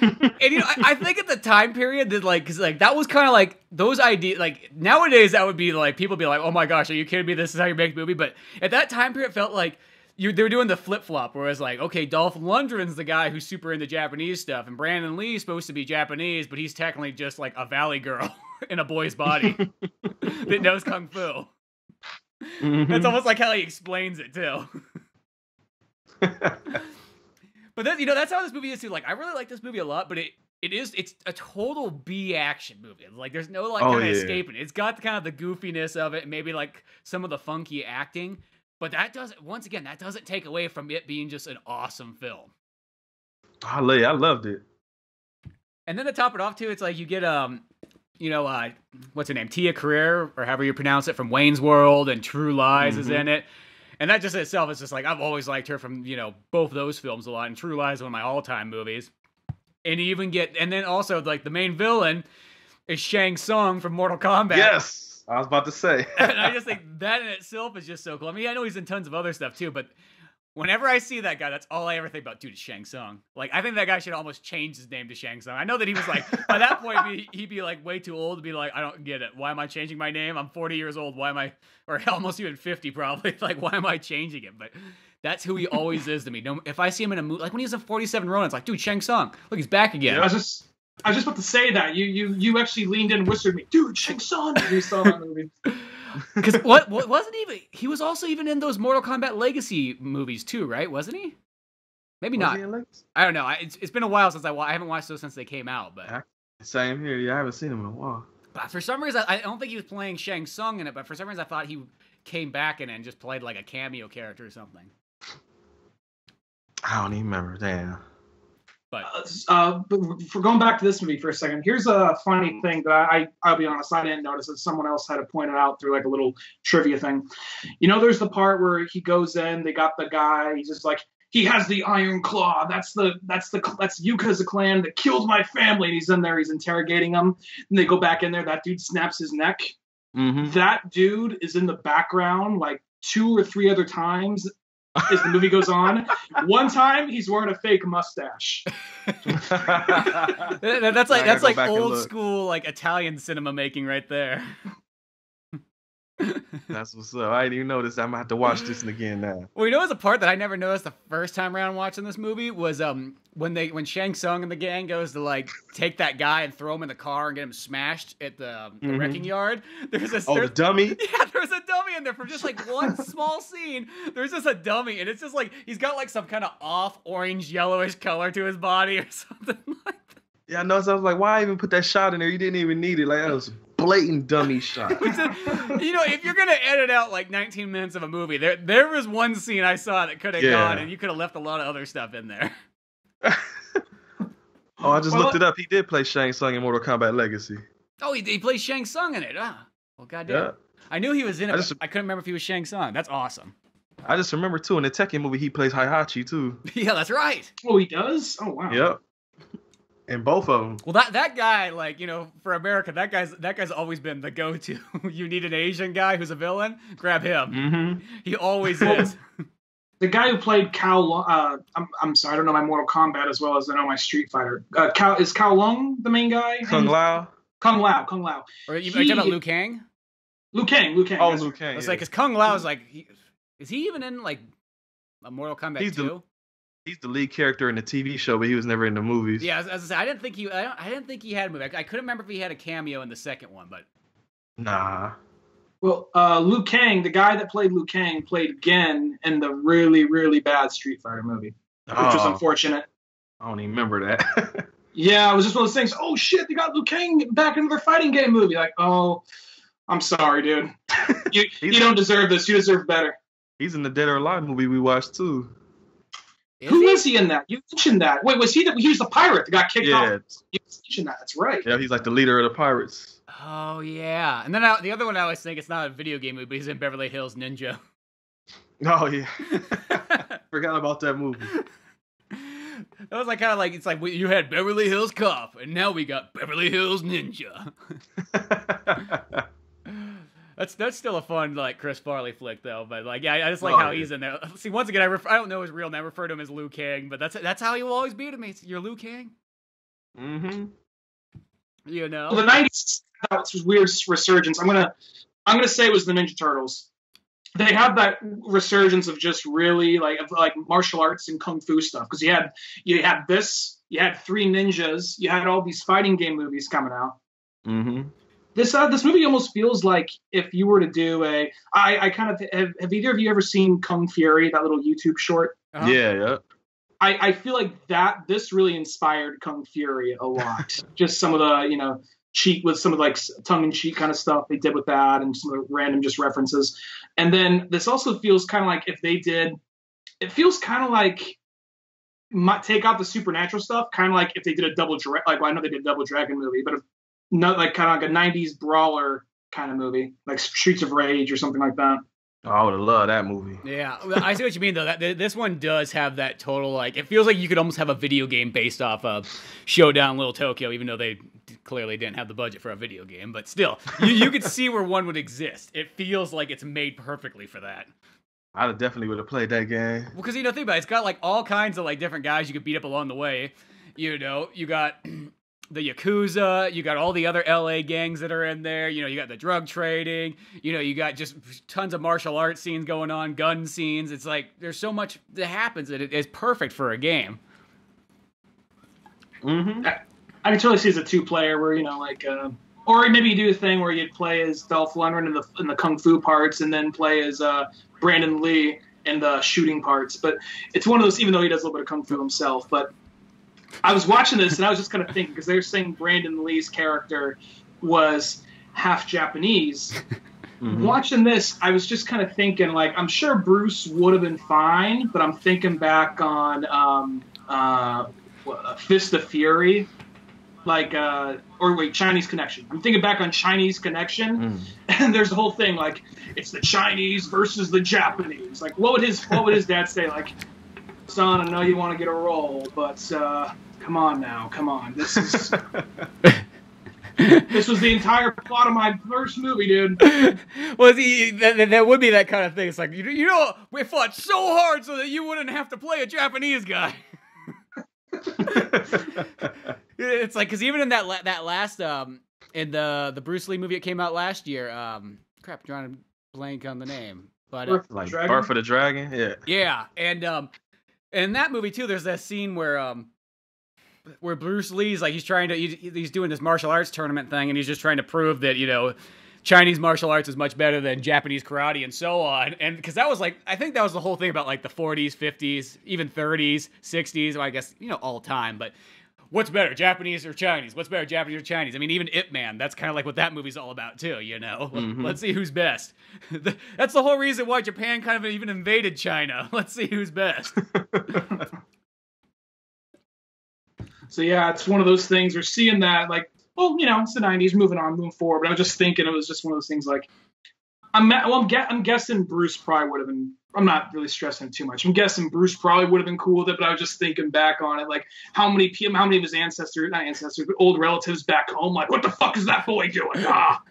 And you know, I think at the time period that like that was kind of like those ideas. Like nowadays, that would be like people be like, oh my gosh, are you kidding me? This is how you make a movie. But at that time period, it felt like. They were doing the flip-flop, whereas like, okay, Dolph Lundgren's the guy who's super into Japanese stuff, and Brandon Lee's supposed to be Japanese, but he's technically just like a valley girl in a boy's body that knows Kung Fu. Mm-hmm. That's almost like how he explains it, too. But then, you know, that's how this movie is, too. Like, I really like this movie a lot, but it's a total B action movie. Like, there's no, like, kind of escaping. It's got kind of the goofiness of it, and maybe, like, some of the funky acting. But that doesn't, once again, that doesn't take away from it being just an awesome film. I loved it. And then to top it off, too, it's like you get, what's her name? Tia Carrere, or however you pronounce it, from Wayne's World and True Lies is in it. And that just in itself is just like, I've always liked her from, you know, both those films a lot. And True Lies is one of my all-time movies. And you even get, and then also, like, the main villain is Shang Tsung from Mortal Kombat. Yes. I was about to say. And I just think that in itself is just so cool. I mean, I know he's in tons of other stuff too, but whenever I see that guy, that's all I ever think about, dude, is Shang Tsung. Like, I think that guy should almost change his name to Shang Tsung. I know that he was like, by that point, he'd be like way too old to be like, I don't get it. Why am I changing my name? I'm 40 years old. Why am I, or almost even 50 probably. Like, why am I changing it? But that's who he always is to me. No, if I see him in a movie, like when he was in 47 Ronin, it's like, dude, Shang Tsung. Look, he's back again. Yeah, I was just about to say that. You actually leaned in and whispered me, dude, Shang Tsung. You saw that movie. Because what wasn't even, he was also even in those Mortal Kombat Legacy movies too, right? Wasn't he? Maybe was not. He in I don't know. It's been a while since I haven't watched those since they came out. But same here. Yeah, I haven't seen him in a while. But for some reason, I don't think he was playing Shang Tsung in it, but for some reason I thought he came back in it and just played like a cameo character or something. I don't even remember. Damn. But for going back to this movie for a second, here's a funny thing that I'll be honest, I didn't notice, that someone else had to point it out through like a little trivia thing. You know, there's the part where he goes in, they got the guy, he's just like, he has the iron claw. That's Yakuza clan that killed my family. And he's in there, he's interrogating them. And they go back in there, that dude snaps his neck. Mm-hmm. That dude is in the background like 2 or 3 other times as the movie goes on. One time he's wearing a fake mustache. that's like old school like Italian cinema making right there. That's what's up. I didn't even notice. I might have to watch this again now. Well, you know, the part that I never noticed the first time around watching this movie was when Shang Tsung and the gang goes to like take that guy and throw him in the car and get him smashed at the wrecking yard. There's a dummy. Yeah, there's a dummy in there for just like one small scene. There's just a dummy, and it's just like he's got like some kind of off orange yellowish color to his body or something like that. Yeah, I noticed. I was like, why even put that shot in there? You didn't even need it. Like, that was a blatant dummy shot. You know, if you're going to edit out like 19 minutes of a movie, there was one scene I saw that could have gone, and you could have left a lot of other stuff in there. I just looked it up. He did play Shang Tsung in Mortal Kombat Legacy. Oh, he played Shang Tsung in it. Ah, well, goddamn. Yeah. I knew he was in it. I couldn't remember if he was Shang Tsung. That's awesome. I just remember, too, in the Tekken movie, he plays Heihachi, too. Yeah, that's right. Oh, he does? Oh, wow. Yep. And both of them. Well, that guy, like, you know, for America, that guy's always been the go-to. You need an Asian guy who's a villain, grab him. Mm-hmm. He always is. The guy who played Cao Lung, I'm sorry, I don't know my Mortal Kombat as well as I know my Street Fighter. Is Cao Lung the main guy? Kung Lao. Or are you talking about Liu Kang? Liu Kang. Oh, Liu Kang. It's like, because Kung Lao is like, is he even in like a Mortal Kombat 2? He's the lead character in the TV show, but he was never in the movies. Yeah, as I said, I didn't think he had a movie. I couldn't remember if he had a cameo in the second one, but nah. Well, Liu Kang, the guy that played Liu Kang, played Gen in the really, really bad Street Fighter movie, which was unfortunate. I don't even remember that. Yeah, it was just one of those things. Oh shit, they got Liu Kang back in their fighting game movie. Like, oh, I'm sorry, dude. you don't deserve this. You deserve better. He's in the Dead or Alive movie we watched too. Who is he in that? You mentioned that. Wait, was he the? He was the pirate that got kicked off. You mentioned that. That's right. Yeah, he's like the leader of the pirates. Oh yeah, and then the other one I always think it's not a video game movie, but he's in Beverly Hills Ninja. Oh yeah. forgot about that movie. That was like kind of like, it's like you had Beverly Hills Cop, and now we got Beverly Hills Ninja. That's still a fun like Chris Farley flick though, but like yeah, I just like how he's in there. See, once again, I don't know his real name. I refer to him as Liu Kang, but that's how he will always be to me. It's, you're Liu Kang. Mm-hmm. You know, well, the '90s was weird resurgence. I'm gonna say it was the Ninja Turtles. They had that resurgence of just really like martial arts and kung fu stuff, because you had this, you had Three Ninjas, you had all these fighting game movies coming out. Mm-hmm. This movie almost feels like if you were to do a have either of you ever seen Kung Fury, that little YouTube short? Uh-huh. Yeah. I feel like this really inspired Kung Fury a lot. Just some of the, you know, cheek with some of like tongue in cheek kind of stuff they did with that, and some of the random just references. And then this also feels kind of like if they did, it feels kind of like, might take out the supernatural stuff, kind of like if they did a double dragon, like, well, I know they did a double dragon movie, but if not, like kind of like a 90s brawler kind of movie, like Streets of Rage or something like that. Oh, I would love that movie. Yeah, I see what you mean, though. This one does have that total, like, it feels like you could almost have a video game based off of Showdown in Little Tokyo, even though they clearly didn't have the budget for a video game. But still, you could see where one would exist. It feels like it's made perfectly for that. I definitely would have played that game. Well, because, you know, think about it. It's got, like, all kinds of, like, different guys you could beat up along the way. You know, you got the Yakuza, you got all the other LA gangs that are in there, you know, you got the drug trading, you know, you got just tons of martial arts scenes going on, gun scenes. It's like, there's so much that happens that it is perfect for a game. Mm-hmm. I can totally see as a two-player where, you know, like, or maybe you do a thing where you'd play as Dolph Lundgren in the Kung Fu parts, and then play as Brandon Lee in the shooting parts. But it's one of those, even though he does a little bit of Kung Fu himself, but I was watching this, and I was just kind of thinking, because they were saying Brandon Lee's character was half Japanese. Mm-hmm. Watching this, I was just kind of thinking, like, I'm sure Bruce would have been fine, but I'm thinking back on Fist of Fury, like, Chinese Connection. I'm thinking back on Chinese Connection, and there's the whole thing, like, it's the Chinese versus the Japanese. Like, what would his dad say, like, son, I know you want to get a role, but come on. This is this was the entire plot of my first movie, dude. Well, that would be that kind of thing. It's like, you know, we fought so hard so that you wouldn't have to play a Japanese guy. It's like, because even in that last in the Bruce Lee movie that came out last year, crap, drawing a blank on the name, but like Birth of the Dragon, yeah, and in that movie too, there's that scene where Bruce Lee's like he's doing this martial arts tournament thing, and he's just trying to prove that, you know, Chinese martial arts is much better than Japanese karate and so on. And because that was like, I think that was the whole thing about like the 40s, 50s, even 30s, 60s. Well, I guess, you know, all time. But what's better, Japanese or Chinese? What's better, Japanese or Chinese? I mean, even Ip Man. That's kind of like what that movie's all about too. You know, mm-hmm. Let's see who's best. That's the whole reason why Japan kind of even invaded China. Let's see who's best. So yeah, it's one of those things. We're seeing that like, well, you know, it's the 90s, moving forward. But I was just thinking, it was just one of those things like, I'm guessing Bruce probably would have been, I'm not really stressing it too much. I'm guessing Bruce probably would have been cool with it, but I was just thinking back on it, like how many of his ancestors, not ancestors, but old relatives back home, like, what the fuck is that boy doing? Ah.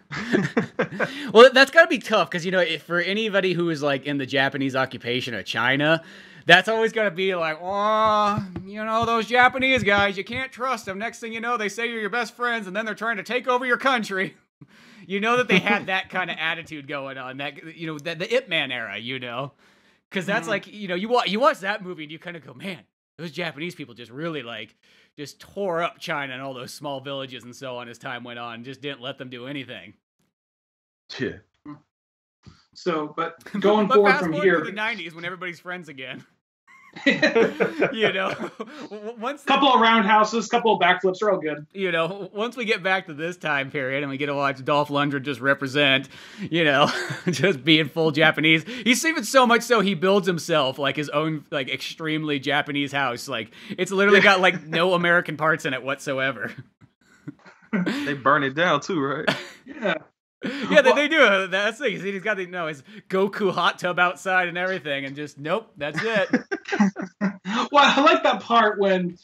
Well, that's got to be tough, because, you know, if for anybody who is like in the Japanese occupation of China, that's always going to be like, oh, you know, those Japanese guys, you can't trust them. Next thing you know, they say you're your best friends, and then they're trying to take over your country. You know that they had that kind of attitude going on, that, you know, the Ip Man era, you know, because that's like, you know, you watch that movie and you kind of go, man, those Japanese people just really like just tore up China and all those small villages and so on as time went on, and just didn't let them do anything. Yeah. So, but going forward from here, to the 90s when everybody's friends again. You know, once couple of roundhouses, couple of backflips are all good. You know, once we get back to this time period and we get to watch Dolph Lundgren just represent, you know, just being full Japanese. He's even so much so he builds himself like his own like extremely Japanese house. Like it's literally got like no American parts in it whatsoever. They burn it down too, right? Yeah. Yeah, they do. That's the thing. He's got the, no, his Goku hot tub outside and everything, and just, nope, that's it. Well, I like that part when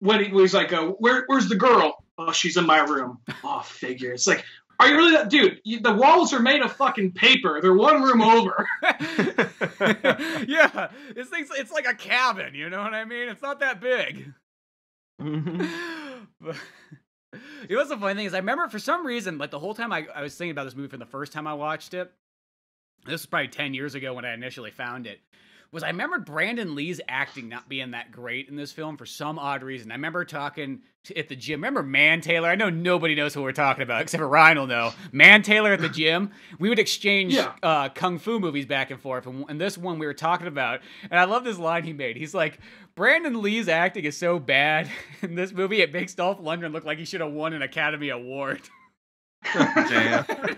he was like, where's the girl? Oh, she's in my room. Oh, figure. It's like, are you really that dude? The walls are made of fucking paper. They're one room over. Yeah, this thing's, it's like a cabin. You know what I mean? It's not that big. But, you know what's the funny thing is, I remember for some reason, like the whole time I was thinking about this movie from the first time I watched it, this was probably 10 years ago when I initially found it, was I remembered Brandon Lee's acting not being that great in this film for some odd reason. I remember talking at the gym. Remember Man Taylor? I know nobody knows what we're talking about except for Ryan will know. Man Taylor at the gym. We would exchange kung fu movies back and forth. And this one we were talking about. And I love this line he made. He's like, Brandon Lee's acting is so bad in this movie, it makes Dolph Lundgren look like he should have won an Academy Award. And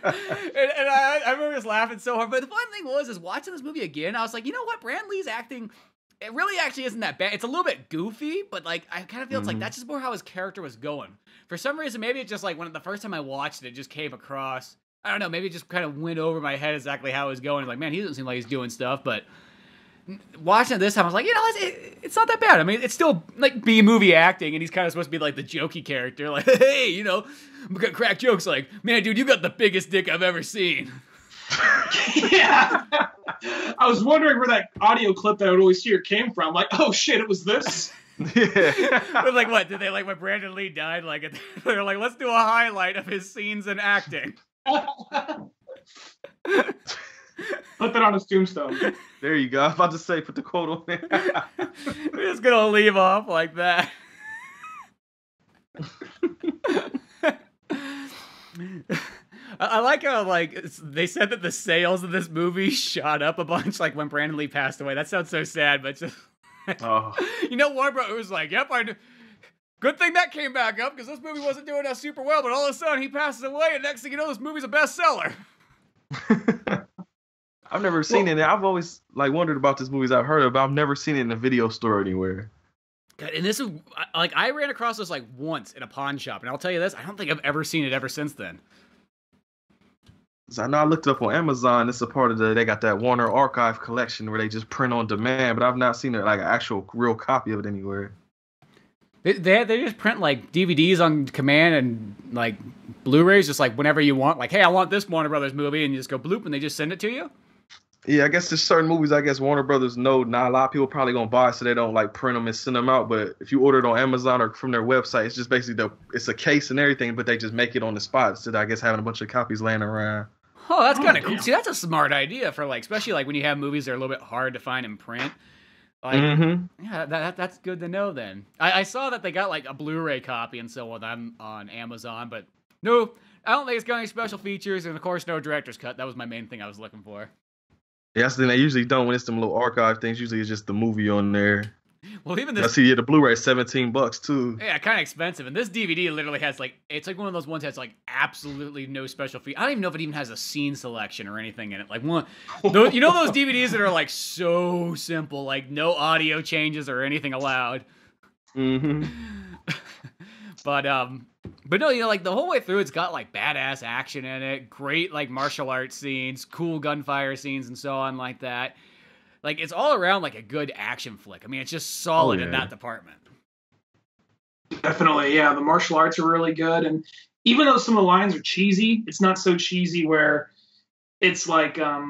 I remember just laughing so hard. But the fun thing was, is watching this movie again, I was like, you know what? Brandon Lee's acting, it really actually isn't that bad. It's a little bit goofy, but like, I kind of feel it's like, that's just more how his character was going. For some reason, maybe it's just like when the first time I watched it, it just came across, I don't know, maybe it just kind of went over my head exactly how it was going. Like, man, he doesn't seem like he's doing stuff, but watching it this time, I was like, you know, it's not that bad. I mean, it's still like B-movie acting, and he's kind of supposed to be like the jokey character, like, hey, you know, I'm gonna crack jokes like, man, dude, you got the biggest dick I've ever seen. Yeah. I was wondering where that audio clip that I would always hear came from. Like, oh shit, it was this? Yeah. But like, what, did they like when Brandon Lee died, like, they're like, let's do a highlight of his scenes and acting. Put that on his tombstone. There you go. I'm about to say, put the quote on there. We're just going to leave off like that. I like how, like, they said that the sales of this movie shot up a bunch, like, when Brandon Lee passed away. That sounds so sad, but just... Oh. You know, Warner Bros. Was like, yep, I... Good thing that came back up, because this movie wasn't doing that super well, but all of a sudden he passes away, and next thing you know, this movie's a bestseller. I've never seen it. I've always like wondered about this movie. I've heard of, but I've never seen it in a video store anywhere. God, and this is like, I ran across this like once in a pawn shop, and I'll tell you this, I don't think I've ever seen it ever since then. So I know I looked it up on Amazon. It's a part of the, they got that Warner Archive collection where they just print on demand, but I've not seen it like an actual real copy of it anywhere. They just print like DVDs on command and like Blu-rays just like whenever you want. Like, hey, I want this Warner Brothers movie, and you just go bloop, and they just send it to you. Yeah, I guess there's certain movies I guess Warner Brothers know not a lot of people probably gonna buy, so they don't like print them and send them out. But if you order it on Amazon or from their website, it's just basically it's a case and everything, but they just make it on the spot instead of, I guess, having a bunch of copies laying around. Oh, that's kind of cool. See, that's a smart idea for like, especially like when you have movies that are a little bit hard to find in print. Like, yeah, that's good to know. Then I saw that they got like a Blu-ray copy and so on Amazon, but no, I don't think it's got any special features, and of course, no director's cut. That was my main thing I was looking for. Yeah, that's the thing they usually don't when it's them little archive things. Usually it's just the movie on there. Well, even this... I see, yeah, the Blu-ray is $17 too. Yeah, kind of expensive. And this DVD literally has like... It's like one of those ones that's like absolutely no special fee. I don't even know if it even has a scene selection or anything in it. Like one... Those, you know those DVDs that are like so simple? Like no audio changes or anything allowed. But no, you know, like the whole way through, it's got like badass action in it, great like martial arts scenes, cool gunfire scenes, and so on like that. Like it's all around like a good action flick. I mean, it's just solid in that department. Definitely, yeah. The martial arts are really good, and even though some of the lines are cheesy, it's not so cheesy where it's like, I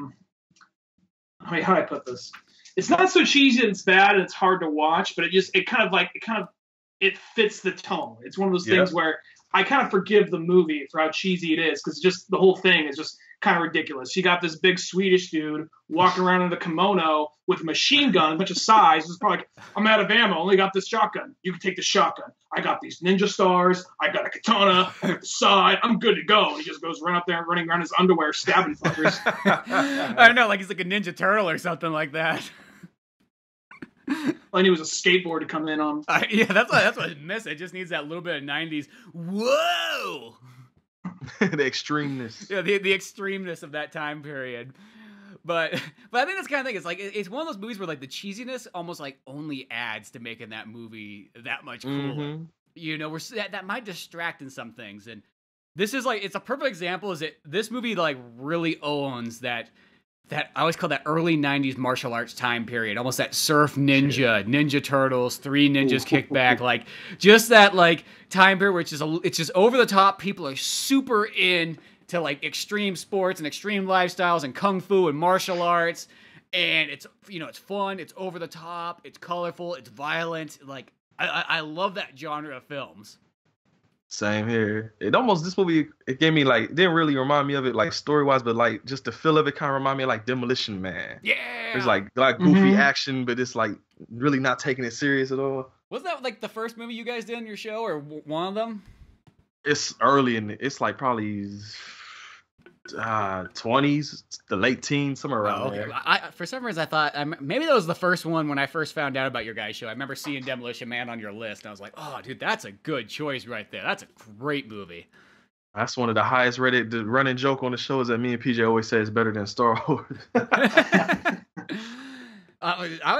mean, how do I put this? It's not so cheesy that it's bad and it's hard to watch, but it fits the tone. It's one of those things where I kind of forgive the movie for how cheesy it is, because just the whole thing is just kind of ridiculous. You got this big Swedish dude walking around in a kimono with a machine gun, a bunch of size. It's probably like, I'm out of ammo, only got this shotgun. You can take the shotgun. I got these ninja stars. I got a katana. I got the side. I'm good to go. And he just goes running around his underwear, stabbing fuckers. I don't know, like he's like a Ninja Turtle or something like that. And he was a skateboard to come in on. Yeah, that's what I miss. It just needs that little bit of 90s. Whoa! The extremeness. Yeah, the extremeness of that time period. But I think that's the kind of thing. It's like it's one of those movies where like the cheesiness almost like only adds to making that movie that much cooler. You know, that might distract in some things. And this is like, it's a perfect example. Is it this movie like really owns that I always call that early 90s martial arts time period, almost that surf ninja, Ninja Turtles, Three Ninjas kickback, like just that like time period, which is, it's just over the top. People are super in to like extreme sports and extreme lifestyles and Kung Fu and martial arts. And it's, you know, it's fun. It's over the top. It's colorful. It's violent. Like I love that genre of films. Same here. It almost, this movie, it gave me like, it didn't really remind me of it like story wise, but like just the feel of it kind of remind me of like Demolition Man. Yeah. It's like goofy action, but it's like really not taking it serious at all. Wasn't that like the first movie you guys did on your show, or one of them? It's early in it's like probably 20s, the late teens, somewhere around there. I, for some reason, I thought maybe that was the first one when I first found out about your guys' show. I remember seeing Demolition Man on your list, and I was like, oh, dude, that's a good choice right there. That's a great movie. That's one of the highest rated. The running joke on the show is that me and PJ always say it's better than Star Wars.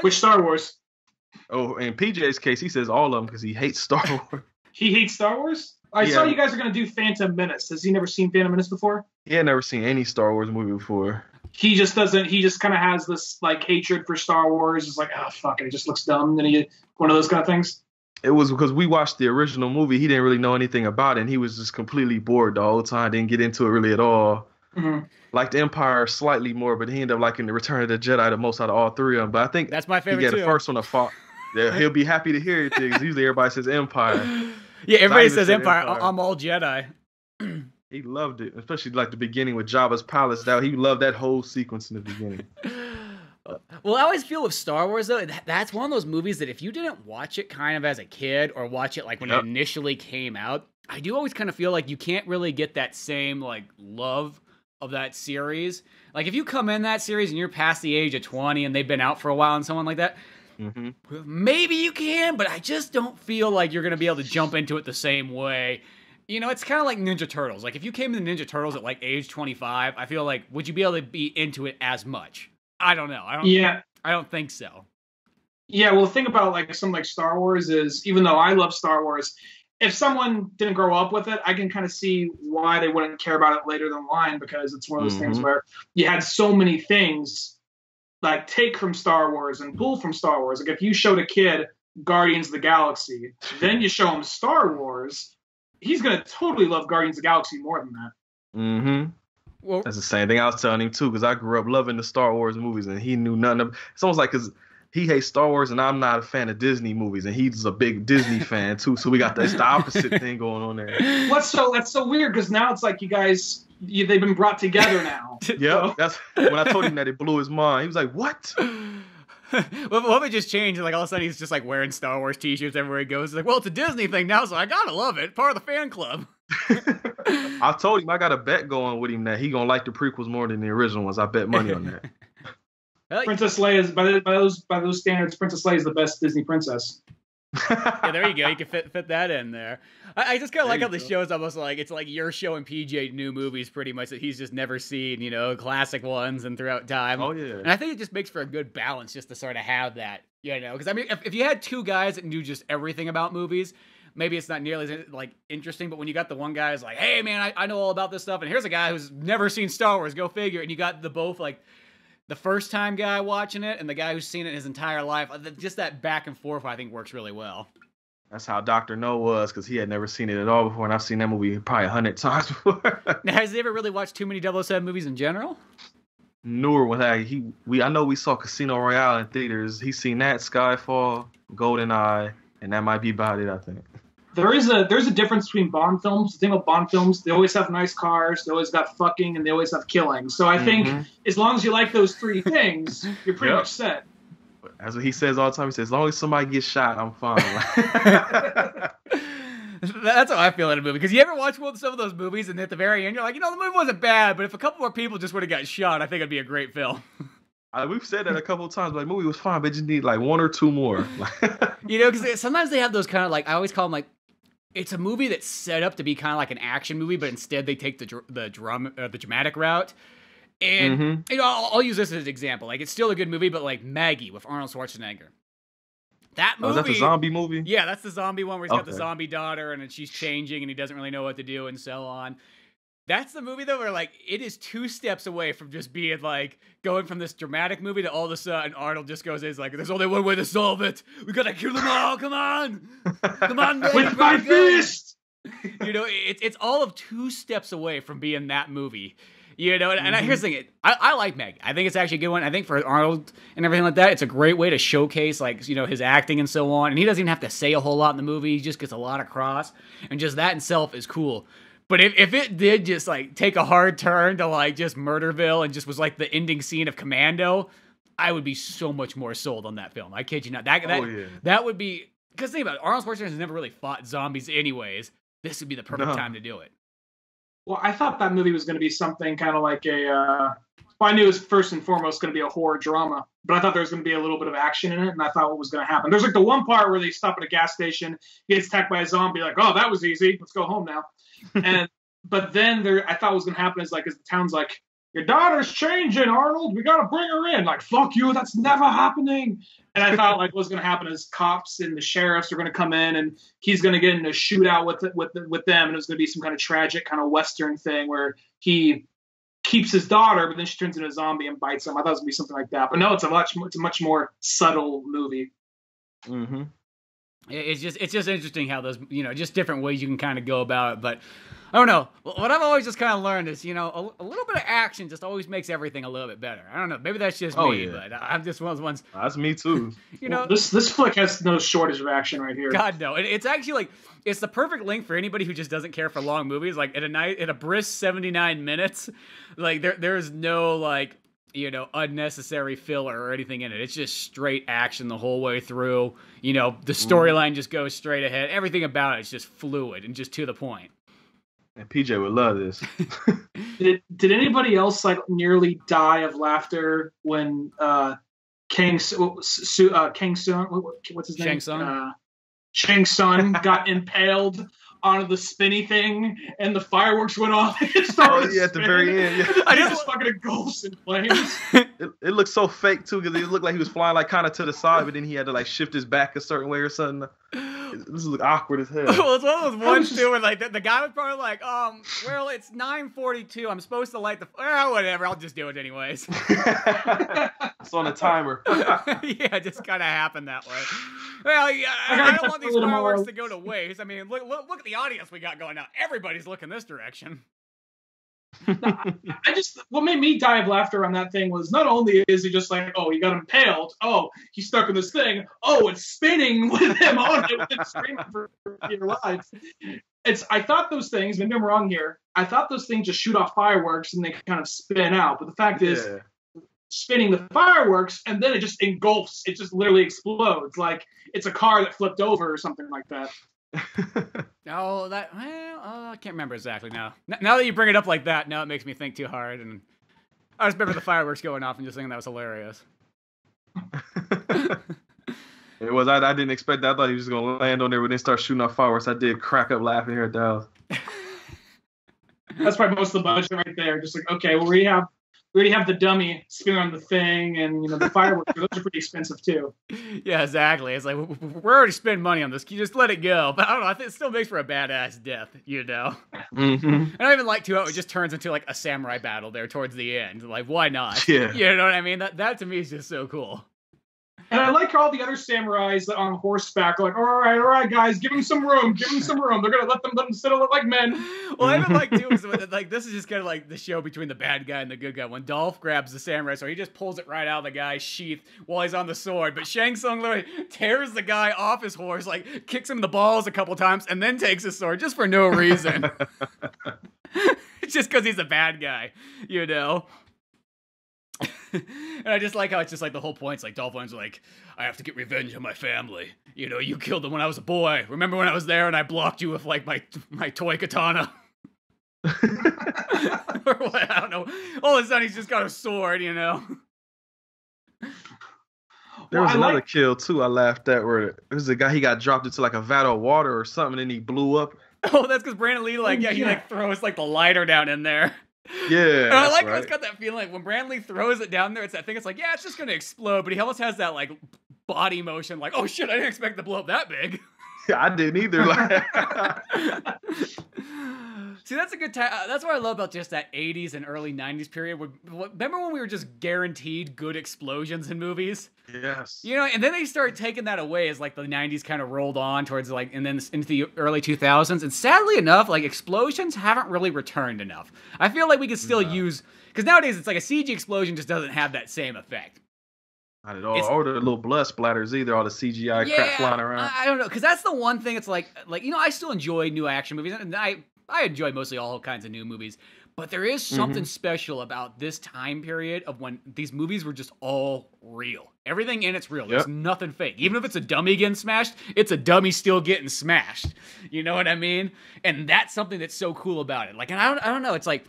Which Star Wars? Oh, in PJ's case, he says all of them because he hates Star Wars. He hates Star Wars? I saw you guys are going to do Phantom Menace. Has he never seen Phantom Menace before? He had never seen any Star Wars movie before. He just doesn't. He just kind of has this like hatred for Star Wars. It's like, oh, fuck it. It just looks dumb. And he, one of those kind of things. It was because we watched the original movie. He didn't really know anything about it. And he was just completely bored the whole time. Didn't get into it really at all. Mm-hmm. Liked Empire slightly more, but he ended up liking the Return of the Jedi the most out of all three of them. But I think that's my favorite. He got the first one to fall. Yeah, he'll be happy to hear it because usually everybody says Empire. Yeah, everybody says Empire. I'm all Jedi. He loved it, especially like the beginning with Jabba's palace. Now he loved that whole sequence in the beginning. Well, I always feel with Star Wars though, that's one of those movies that if you didn't watch it kind of as a kid or watch it like when it initially came out, I do always kind of feel like you can't really get that same like love of that series. Like if you come in that series and you're past the age of 20 and they've been out for a while and someone like that. Mm-hmm. Maybe you can, but I just don't feel like you're going to be able to jump into it the same way. You know, it's kind of like Ninja Turtles. Like, if you came to Ninja Turtles at, like, age 25, I feel like, would you be able to be into it as much? I don't know. I don't think so. Yeah, well, the thing about, like, something like Star Wars is, even though I love Star Wars, if someone didn't grow up with it, I can kind of see why they wouldn't care about it later than line, because it's one of those things where you had so many things like take from Star Wars and pull from Star Wars. Like if you showed a kid Guardians of the Galaxy, then you show him Star Wars, he's going to totally love Guardians of the Galaxy more than that. Mm-hmm. Well, that's the same thing I was telling him too, because I grew up loving the Star Wars movies and he knew nothing of. It's almost like because he hates Star Wars and I'm not a fan of Disney movies and he's a big Disney fan too. So we got this, the opposite thing going on there. That's so weird because now it's like you guys, they've been brought together now. Yeah, that's when I told him that it blew his mind. He was like, "What?" Well, let me just change. Like all of a sudden, he's just like wearing Star Wars T-shirts everywhere he goes. He's like, "Well, it's a Disney thing now, so I gotta love it. Part of the fan club." I told him I got a bet going with him that he gonna like the prequels more than the original ones. I bet money on that. Princess Leia is by those standards, Princess Leia is the best Disney princess. Yeah, there you go. You can fit that in there. I just kind of like how the show is almost like it's like you're showing PJ new movies pretty much that he's just never seen, you know, classic ones and throughout time. Oh yeah. And I think it just makes for a good balance just to sort of have that, you know, because I mean, if you had two guys that knew just everything about movies, maybe it's not nearly as like interesting. But when you got the one guy who's like, "Hey man, I know all about this stuff," and here's a guy who's never seen Star Wars, go figure. And you got the both like the first time guy watching it and the guy who's seen it his entire life, just that back and forth, I think works really well. That's how Dr. No was, because he had never seen it at all before. And I've seen that movie probably 100 times before. Now, has he ever really watched too many 007 movies in general? Newer one. I know we saw Casino Royale in theaters. He's seen that, Skyfall, GoldenEye, and that might be about it, I think. There's a difference between Bond films. The thing about Bond films, they always have nice cars, they always got fucking, and they always have killing. So I think as long as you like those three things, you're pretty much set. That's what he says all the time. He says, as long as somebody gets shot, I'm fine. That's how I feel in a movie. Because you ever watch some of those movies, and at the very end, you're like, you know, the movie wasn't bad, but if a couple more people just would have got shot, I think it'd be a great film. We've said that a couple of times. Like, movie was fine, but you need like one or two more. You know, because sometimes they have those kind of like, I always call them like, it's a movie that's set up to be kind of like an action movie, but instead they take the dramatic route. And you know, I'll use this as an example. Like, it's still a good movie, but like Maggie with Arnold Schwarzenegger. That movie. Oh, that's a zombie movie? Yeah, that's the zombie one where he's got the zombie daughter and then she's changing and he doesn't really know what to do and so on. That's the movie, though, where, like, it is 2 steps away from just being, like, going from this dramatic movie to all of a sudden Arnold just goes in, he's like, there's only one way to solve it. We gotta kill them all. Come on. Come on, man. With my fist. You know, it's all of 2 steps away from being that movie. You know, and here's the thing. I like Meg. I think it's actually a good one. I think for Arnold and everything like that, it's a great way to showcase, like, you know, his acting and so on. And he doesn't even have to say a whole lot in the movie. He just gets a lot across. And just that itself is cool. But if it did just, like, take a hard turn to, like, just Murderville and just was, like, the ending scene of Commando, I would be so much more sold on that film. I kid you not. That would be... Because think about it. Arnold Schwarzenegger has never really fought zombies anyways. This would be the perfect time to do it. Well, I thought that movie was going to be something kind of like a... well, I knew it was first and foremost going to be a horror drama, but I thought there was going to be a little bit of action in it, and I thought what was going to happen. There's like the one part where they stop at a gas station, gets attacked by a zombie, like, oh, that was easy. Let's go home now. But then there, I thought what was going to happen is like, as the town's like, your daughter's changing, Arnold. We got to bring her in. Like, fuck you. That's never happening. And I thought, like, what's going to happen is cops and the sheriffs are going to come in, and he's going to get in a shootout with them. And it was going to be some kind of tragic kind of Western thing where he keeps his daughter, but then she turns into a zombie and bites him. I thought it was going to be something like that. But no, it's a much more subtle movie. Mm-hmm. It's just interesting how those, you know, just different ways you can kind of go about it. But I don't know. What I've always just kind of learned is, you know, a little bit of action just always makes everything a little bit better. I don't know. Maybe that's just me, but I'm just one of those ones. That's me too. You know, well, this flick has no shortage of action right here. God no. It's actually like it's the perfect length for anybody who just doesn't care for long movies. Like at a brisk 79 minutes, like there is no like, you know, unnecessary filler or anything in it. It's just straight action the whole way through. You know, the storyline just goes straight ahead. Everything about it is just fluid and just to the point. And PJ would love this. Did anybody else like nearly die of laughter when Shang Tsung? Shang Tsung got impaled onto the spinny thing, and the fireworks went off. And at the very end. Yeah. I just fucking engulfed in flames. It looked so fake too, because it looked like he was flying like kind of to the side, but then he had to like shift his back a certain way or something. This looked awkward as hell. Well, it's one of those ones too where like the guy was probably like, well, it's 9:42. I'm supposed to light the whatever. I'll just do it anyways. It's on a timer. Yeah, it just kind of happened that way. Well, yeah, I don't want these fireworks to go to waste. I mean, look at the audience we got going now. Everybody's looking this direction. What made me die of laughter on that thing was not only is he just like, oh, he got impaled. Oh, he's stuck in this thing. Oh, it's spinning with him on it, with him screaming for your life. I thought those things, maybe I'm wrong here, I thought those things just shoot off fireworks and they kind of spin out. But the fact is, spinning the fireworks and then it just engulfs. It just literally explodes. Like it's a car that flipped over or something like that. I can't remember exactly now. Now that you bring it up like that, now it makes me think too hard. And I just remember the fireworks going off and just thinking that was hilarious. It was. I didn't expect that. I thought he was just gonna land on there, but then start shooting off fireworks. I did crack up laughing here at Dallas. That's probably most of the budget right there. Just like, okay, well, we already have the dummy spin on the thing, and you know the fireworks. Those are pretty expensive too. Yeah, exactly. It's like we're already spending money on this. You just let it go. But I don't know. It still makes for a badass death, you know. Mm-hmm. I don't even like how it just turns into like a samurai battle there towards the end. Like, why not? Yeah. You know what I mean? That to me is just so cool. And I like all the other samurais that on horseback are like, all right, guys, give them some room. They're going to let them sit up like men. Well, I even like, too, is like, this is just kind of like the show between the bad guy and the good guy. When Dolph grabs the samurai sword, he just pulls it right out of the guy's sheath while he's on the sword. But Shang Tsung literally tears the guy off his horse, like, kicks him in the balls a couple times, and then takes his sword just for no reason. It's just because he's a bad guy, you know? And I just like how it's just like the whole point's like Dolph Lundgren's like, I have to get revenge on my family. You know, you killed them when I was a boy. Remember when I was there and I blocked you with like my toy katana? Or what? I don't know. All of a sudden he's just got a sword, you know. There was another kill too I laughed at where it was a guy, he got dropped into like a vat of water or something and he blew up. Oh, that's because Brandon Lee like he like throws like the lighter down in there. Yeah, and I like how it's got that feeling like when Brandon Lee throws it down there, it's that thing. It's like, yeah, it's just gonna explode. But he almost has that like body motion, like, oh shit, I didn't expect to blow up that big. Yeah, I didn't either. See, that's a good time. That's what I love about just that 80s and early 90s period. Remember when we were just guaranteed good explosions in movies? Yes. You know, and then they started taking that away as like the 90s kind of rolled on towards like, and then into the early 2000s. And sadly enough, like explosions haven't really returned enough. I feel like we could still use, because nowadays it's like a CG explosion just doesn't have that same effect. Not at all. Or the little blood splatters either, all the CGI crap flying around. I don't know, because that's the one thing. It's like you know, I still enjoy new action movies, and I enjoy mostly all kinds of new movies. But there is something special about this time period of when these movies were just all real. Everything in it's real. There's nothing fake. Even if it's a dummy getting smashed, it's a dummy still getting smashed. You know what I mean? And that's something that's so cool about it. Like, and I don't know. It's like,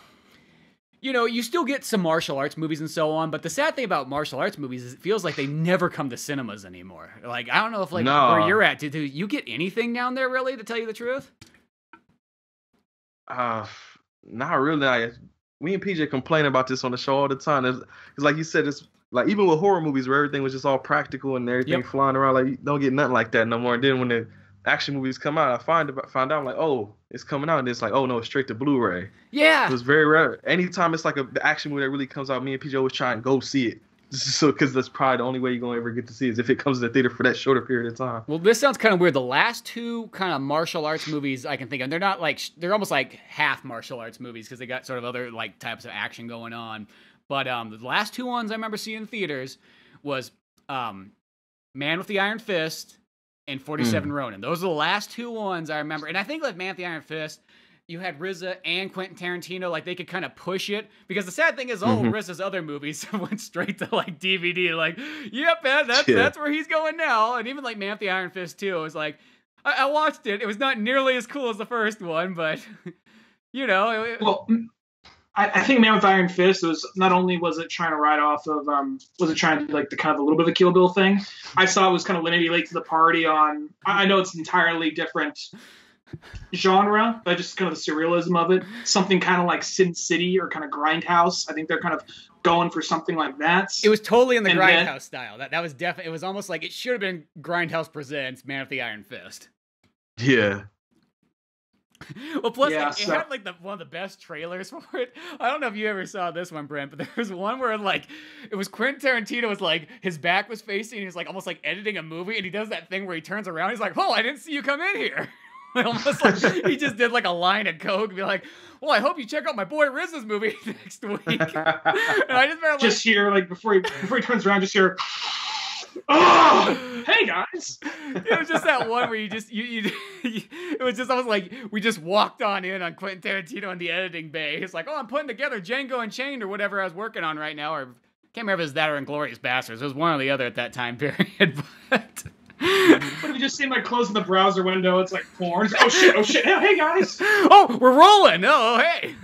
you know, you still get some martial arts movies and so on, but the sad thing about martial arts movies is it feels like they never come to cinemas anymore. Like, I don't know if, like, where you're at, do you get anything down there, really, to tell you the truth? Not really. We and PJ complain about this on the show all the time. Because like you said, it's like even with horror movies where everything was just all practical and everything flying around, like, you don't get nothing like that no more. And then when the action movies come out, I find out, I'm like, oh, it's coming out, and it's like, oh no, it's straight to Blu-ray. Yeah, it was very rare. Anytime it's like an action movie that really comes out, me and PJ always try and go see it. So, because that's probably the only way you're gonna ever get to see it, is if it comes to the theater for that shorter period of time. Well, this sounds kind of weird. The last two kind of martial arts movies I can think of, they're not like, they're almost like half martial arts movies because they got sort of other like types of action going on. But the last two ones I remember seeing in theaters was Man with the Iron Fist and 47 Ronin. Those are the last two ones I remember. And I think like Man with the Iron Fist, you had RZA and Quentin Tarantino, like they could kind of push it. Because the sad thing is all RZA's other movies went straight to like DVD. Like, yep, man, that's where he's going now. And even like Man with the Iron Fist 2, it was like, I watched it. It was not nearly as cool as the first one, but you know. Well, I think Man with Iron Fist was, not only was it trying to ride off of, was it trying to do like the kind of a little bit of a Kill Bill thing? I saw it was kind of maybe late to the party on, I know it's an entirely different genre, but just kind of the surrealism of it. Something kind of like Sin City or kind of Grindhouse. I think they're kind of going for something like that. It was totally in the Grindhouse style. That was definitely, it was almost like it should have been Grindhouse Presents Man with the Iron Fist. Yeah. Well, plus it had like one of the best trailers for it. I don't know if you ever saw this one, Brent, but there was one where like it was Quentin Tarantino was like his back was facing, and he was like almost like editing a movie, and he does that thing where he turns around. He's like, "Oh, I didn't see you come in here." Almost like he just did like a line of coke and be like, "Well, I hope you check out my boy Riz's movie next week." And I just remember, just like, hear like before he turns around, just hear. Oh, hey guys! It was just that one where you just it was just almost like we just walked on in on Quentin Tarantino in the editing bay. It's like, oh, I'm putting together Django Unchained or whatever I was working on right now, or I can't remember if it was that or Inglourious Basterds. It was one or the other at that time period. But what if you just seem like closing the browser window? It's like porn. It's like, oh shit! Hey guys! Oh, we're rolling! Oh, hey!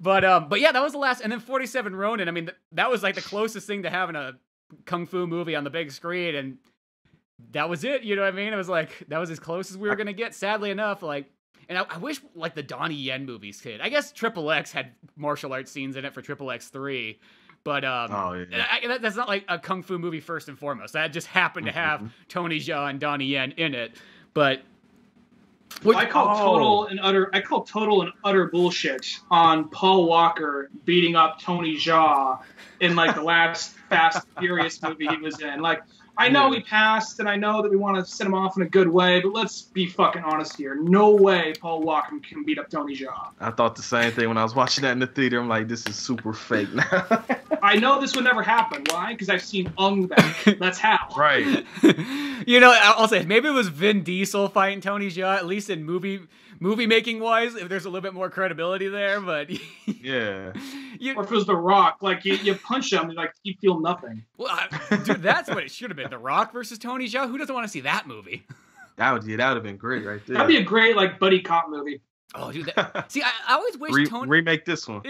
But yeah, that was the last. And then 47 Ronin. I mean, that was like the closest thing to having a kung fu movie on the big screen, and that was it. You know what I mean? It was like that was as close as we were gonna get, sadly enough. Like, and I wish like the Donnie Yen movies could. I guess XXX had martial arts scenes in it for XXX3, but that's not like a kung fu movie first and foremost. That just happened to have Tony Jaa and Donnie Yen in it. But I call total and utter bullshit on Paul Walker beating up Tony Jaa in like the last Fast Furious movie he was in. Like, I know he passed, and I know that we want to send him off in a good way, but let's be fucking honest here. No way Paul Walker can beat up Tony Jaa. I thought the same thing when I was watching that in the theater. I'm like, this is super fake now. I know this would never happen. Why? Because I've seen Ung back. That's how. Right. You know, I'll say, maybe it was Vin Diesel fighting Tony Jaa, at least in movie making wise, if there's a little bit more credibility there, but yeah. Or if it was The Rock, like you punch him and like you feel nothing. Well, dude, that's what it should have been. The Rock versus Tony Jaa. Who doesn't want to see that movie? That would have been great right there. That'd be a great like buddy cop movie. Oh, dude. See, I always wish Tony remake this one.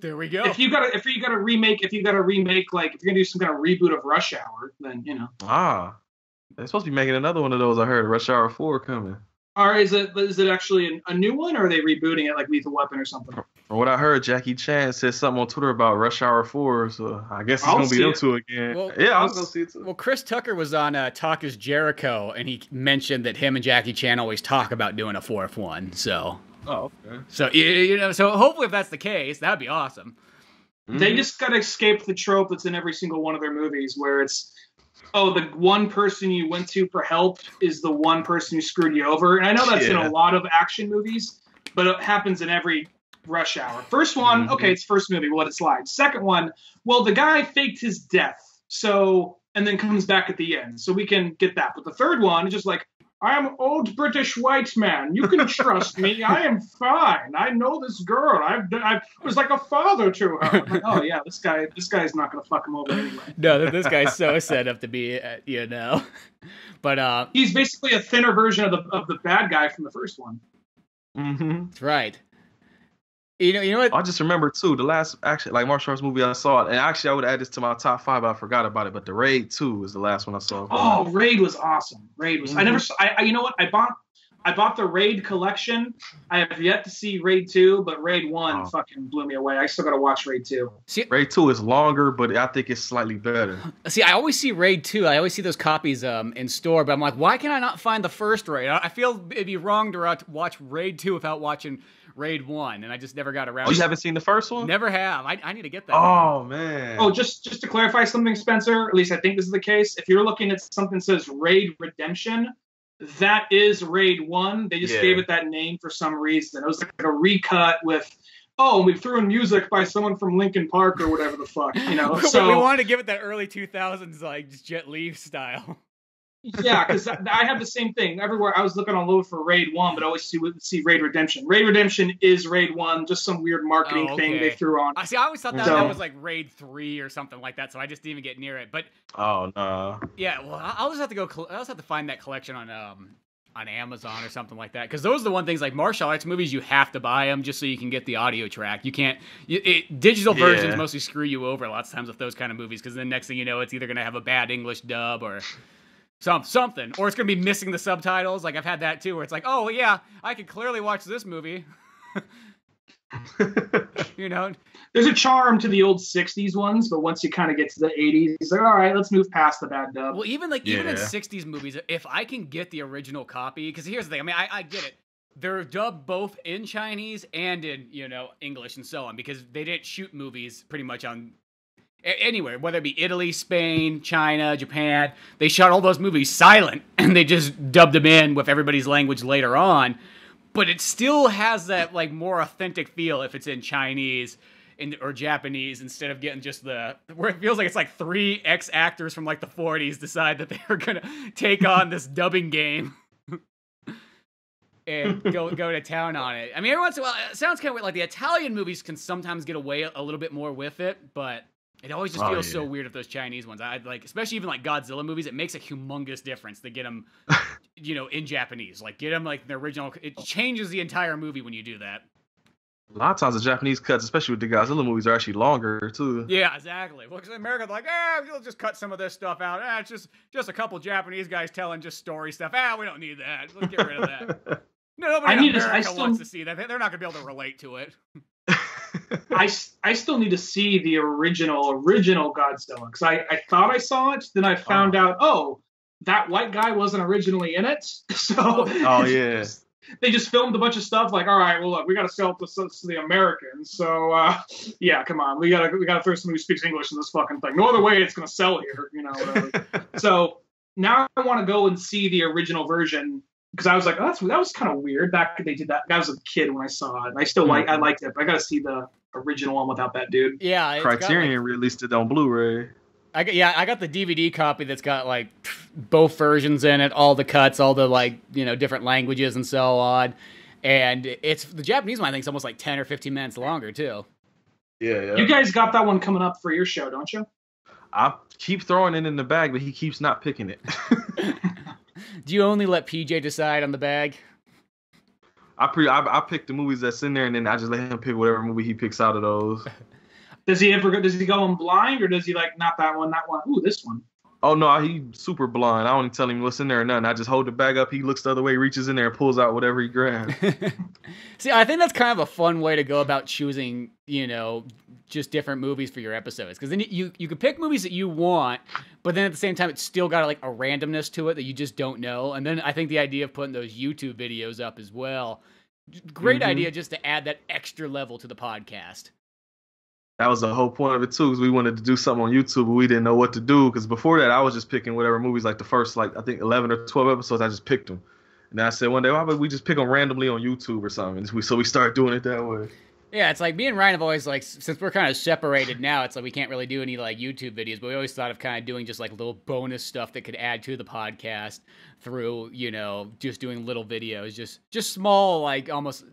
There we go. If you got to remake, like if you're gonna do some kind of reboot of Rush Hour, then you know. Ah, they're supposed to be making another one of those. I heard Rush Hour 4 coming. Or is it actually a new one, or are they rebooting it like Lethal Weapon or something? From what I heard, Jackie Chan said something on Twitter about Rush Hour 4, so I guess it's going to be them two again. Well, yeah, I'm going to see it too. Well, Chris Tucker was on Talk Is Jericho, and he mentioned that him and Jackie Chan always talk about doing a fourth one. So, okay. So you know, so hopefully if that's the case, that'd be awesome. They just got to escape the trope that's in every single one of their movies, where it's, oh, the one person you went to for help is the one person who screwed you over. And I know that's in a lot of action movies, but it happens in every Rush Hour. First one, okay, it's first movie, we'll let it slide. Second one, well, the guy faked his death, so, and then comes back at the end, so we can get that. But the third one is just like, I'm old British white man, you can trust me, I am fine, I know this girl, I was like a father to her. I'm like, oh yeah, this guy's not gonna fuck him over anyway. No, this guy's so set up to be, you know, but he's basically a thinner version of the bad guy from the first one. That's right. You know what? I just remember too, the last martial arts movie I saw, and actually I would add this to my top five, but I forgot about it. But The Raid 2 is the last one I saw. Oh, Raid was awesome. Raid was. I never saw. You know what? I bought the Raid collection. I have yet to see Raid 2, but Raid 1 fucking blew me away. I still gotta watch Raid 2. See, Raid 2 is longer, but I think it's slightly better. See, I always see Raid 2. I always see those copies in store, but I'm like, why can I not find the first Raid? I feel it'd be wrong to watch Raid 2 without watching Raid 1, and I just never got around. Oh, you haven't seen the first one? Never have. I need to get that. Oh, man. Oh, just to clarify something, Spencer, at least I think this is the case. If you're looking at something that says Raid Redemption, that is Raid 1. They just gave it that name for some reason. It was like a recut with, oh, we threw in music by someone from Linkin Park or whatever the fuck, you know. So we wanted to give it that early 2000s, like, Jet Li style. Yeah, because I have the same thing. Everywhere I was looking all over for Raid 1, but I always see Raid Redemption. Raid Redemption is Raid 1, just some weird marketing thing they threw on. I always thought that was like Raid 3 or something like that, so I just didn't even get near it. But yeah, well, I'll just have to go. I'll just have to find that collection on Amazon or something like that, because those are the one things, like martial arts movies, you have to buy them just so you can get the audio track. You can't digital versions mostly screw you over lots of times with those kind of movies, because then next thing you know, it's either gonna have a bad English dub or something, or it's gonna be missing the subtitles. Like I've had that too, where it's like, oh yeah, I could clearly watch this movie. You know, there's a charm to the old '60s ones, but once you kind of get to the '80s, it's like, all right, let's move past the bad dub. Well, even in '60s movies, if I can get the original copy, because here's the thing, I mean, I get it. They're dubbed both in Chinese and in English and so on, because they didn't shoot movies pretty much on anywhere, whether it be Italy, Spain, China, Japan. They shot all those movies silent, and they just dubbed them in with everybody's language later on. But it still has that like more authentic feel if it's in Chinese or Japanese, instead of getting just the, where it feels like it's like three ex-actors from like the 40s decide that they are gonna take on this dubbing game and go to town on it. I mean, every once in a while, it sounds kind of weird. Like the Italian movies can sometimes get away a little bit more with it, but it always just feels so weird with those Chinese ones. I like, especially even like Godzilla movies. It makes a humongous difference to get them, in Japanese. Like get them like the original. It changes the entire movie when you do that. A lot of times the Japanese cuts, especially with the Godzilla movies, are actually longer too. Yeah, exactly. Well, because America's like, we'll just cut some of this stuff out. It's just a couple Japanese guys telling just story stuff. We don't need that. Let's get rid of that. Nobody in America wants to see that. They're not gonna be able to relate to it. I still need to see the original Godzilla, because I thought I saw it, then I found out, that white guy wasn't originally in it. So they just filmed a bunch of stuff like, all right, well look, we got to sell this to the Americans. So yeah, come on, we gotta throw somebody who speaks English in this fucking thing. No other way it's gonna sell here, whatever. So now I want to go and see the original version. Because I was like, that was kind of weird. Back they did that. I was a kid when I saw it. And I still I liked it, but I gotta see the original one without that dude. Yeah, Criterion released it on Blu-ray. I got the DVD copy that's got like both versions in it, all the cuts, all the different languages and so on. And it's the Japanese one. I think it's almost like 10 or 15 minutes longer too. Yeah. You guys got that one coming up for your show, don't you? I keep throwing it in the bag, but he keeps not picking it. Do you only let PJ decide on the bag? I pick the movies that's in there, and then I just let him pick whatever movie he picks out of those. Does he go in blind, or does he like, not that one, not one? Ooh, this one. Oh, no, he super blind. I don't even tell him what's in there or nothing. I just hold the bag up. He looks the other way, reaches in there, and pulls out whatever he grabbed. See, I think that's kind of a fun way to go about choosing, you know, just different movies for your episodes. Because then you can pick movies that you want, but then at the same time, it's still got like a randomness to it that you just don't know. And then I think the idea of putting those YouTube videos up as well, great idea just to add that extra level to the podcast. That was the whole point of it, too, because we wanted to do something on YouTube, but we didn't know what to do. Because before that, I was just picking whatever movies, like the first, like, I think 11 or 12 episodes, I just picked them. And I said one day, why don't we just pick them randomly on YouTube or something? So we started doing it that way. Yeah, it's like me and Ryan have always, like, since we're kind of separated now, it's like we can't really do any, like, YouTube videos, but we always thought of kind of doing just, like, little bonus stuff that could add to the podcast through, you know, just doing little videos, just small, like, almost...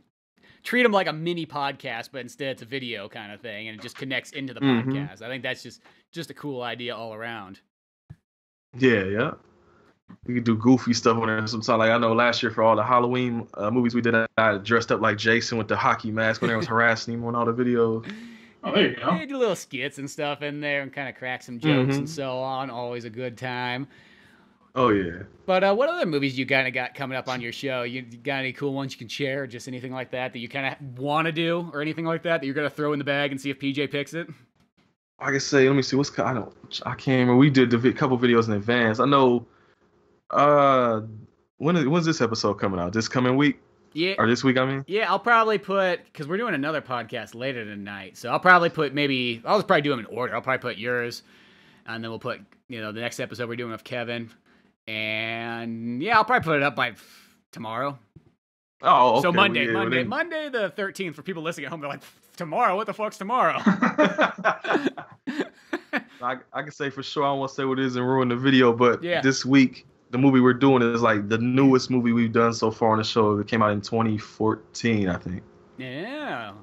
treat them like a mini podcast, but instead it's a video kind of thing, and it just connects into the podcast. I think that's just a cool idea all around. Yeah. We could do goofy stuff on there sometimes. Like I know last year for all the Halloween movies we did, I dressed up like Jason with the hockey mask when I was harassing him on all the videos. Oh, there you go. Yeah, do little skits and stuff in there and kind of crack some jokes and so on. Always a good time. Oh, yeah. But what other movies you kind of got coming up on your show? You got any cool ones you can share or just anything like that you kind of want to do or anything like that you're going to throw in the bag and see if PJ picks it? I can say, let me see. I can't remember. We did a couple videos in advance. I know. When's this episode coming out? This coming week? Yeah. Or this week, I mean? Yeah, I'll probably put, because we're doing another podcast later tonight. So I'll probably put I'll probably do them in order. I'll probably put yours. And then we'll put, you know, the next episode we're doing with Kevin. And yeah, I'll probably put it up by tomorrow. Oh, okay. So Monday the 13th. For people listening at home, they're like, tomorrow? What the fuck's tomorrow? I can say for sure. I don't want to say what it is and ruin the video, but yeah. This week the movie we're doing is like the newest movie we've done so far on the show. It came out in 2014, I think. Yeah.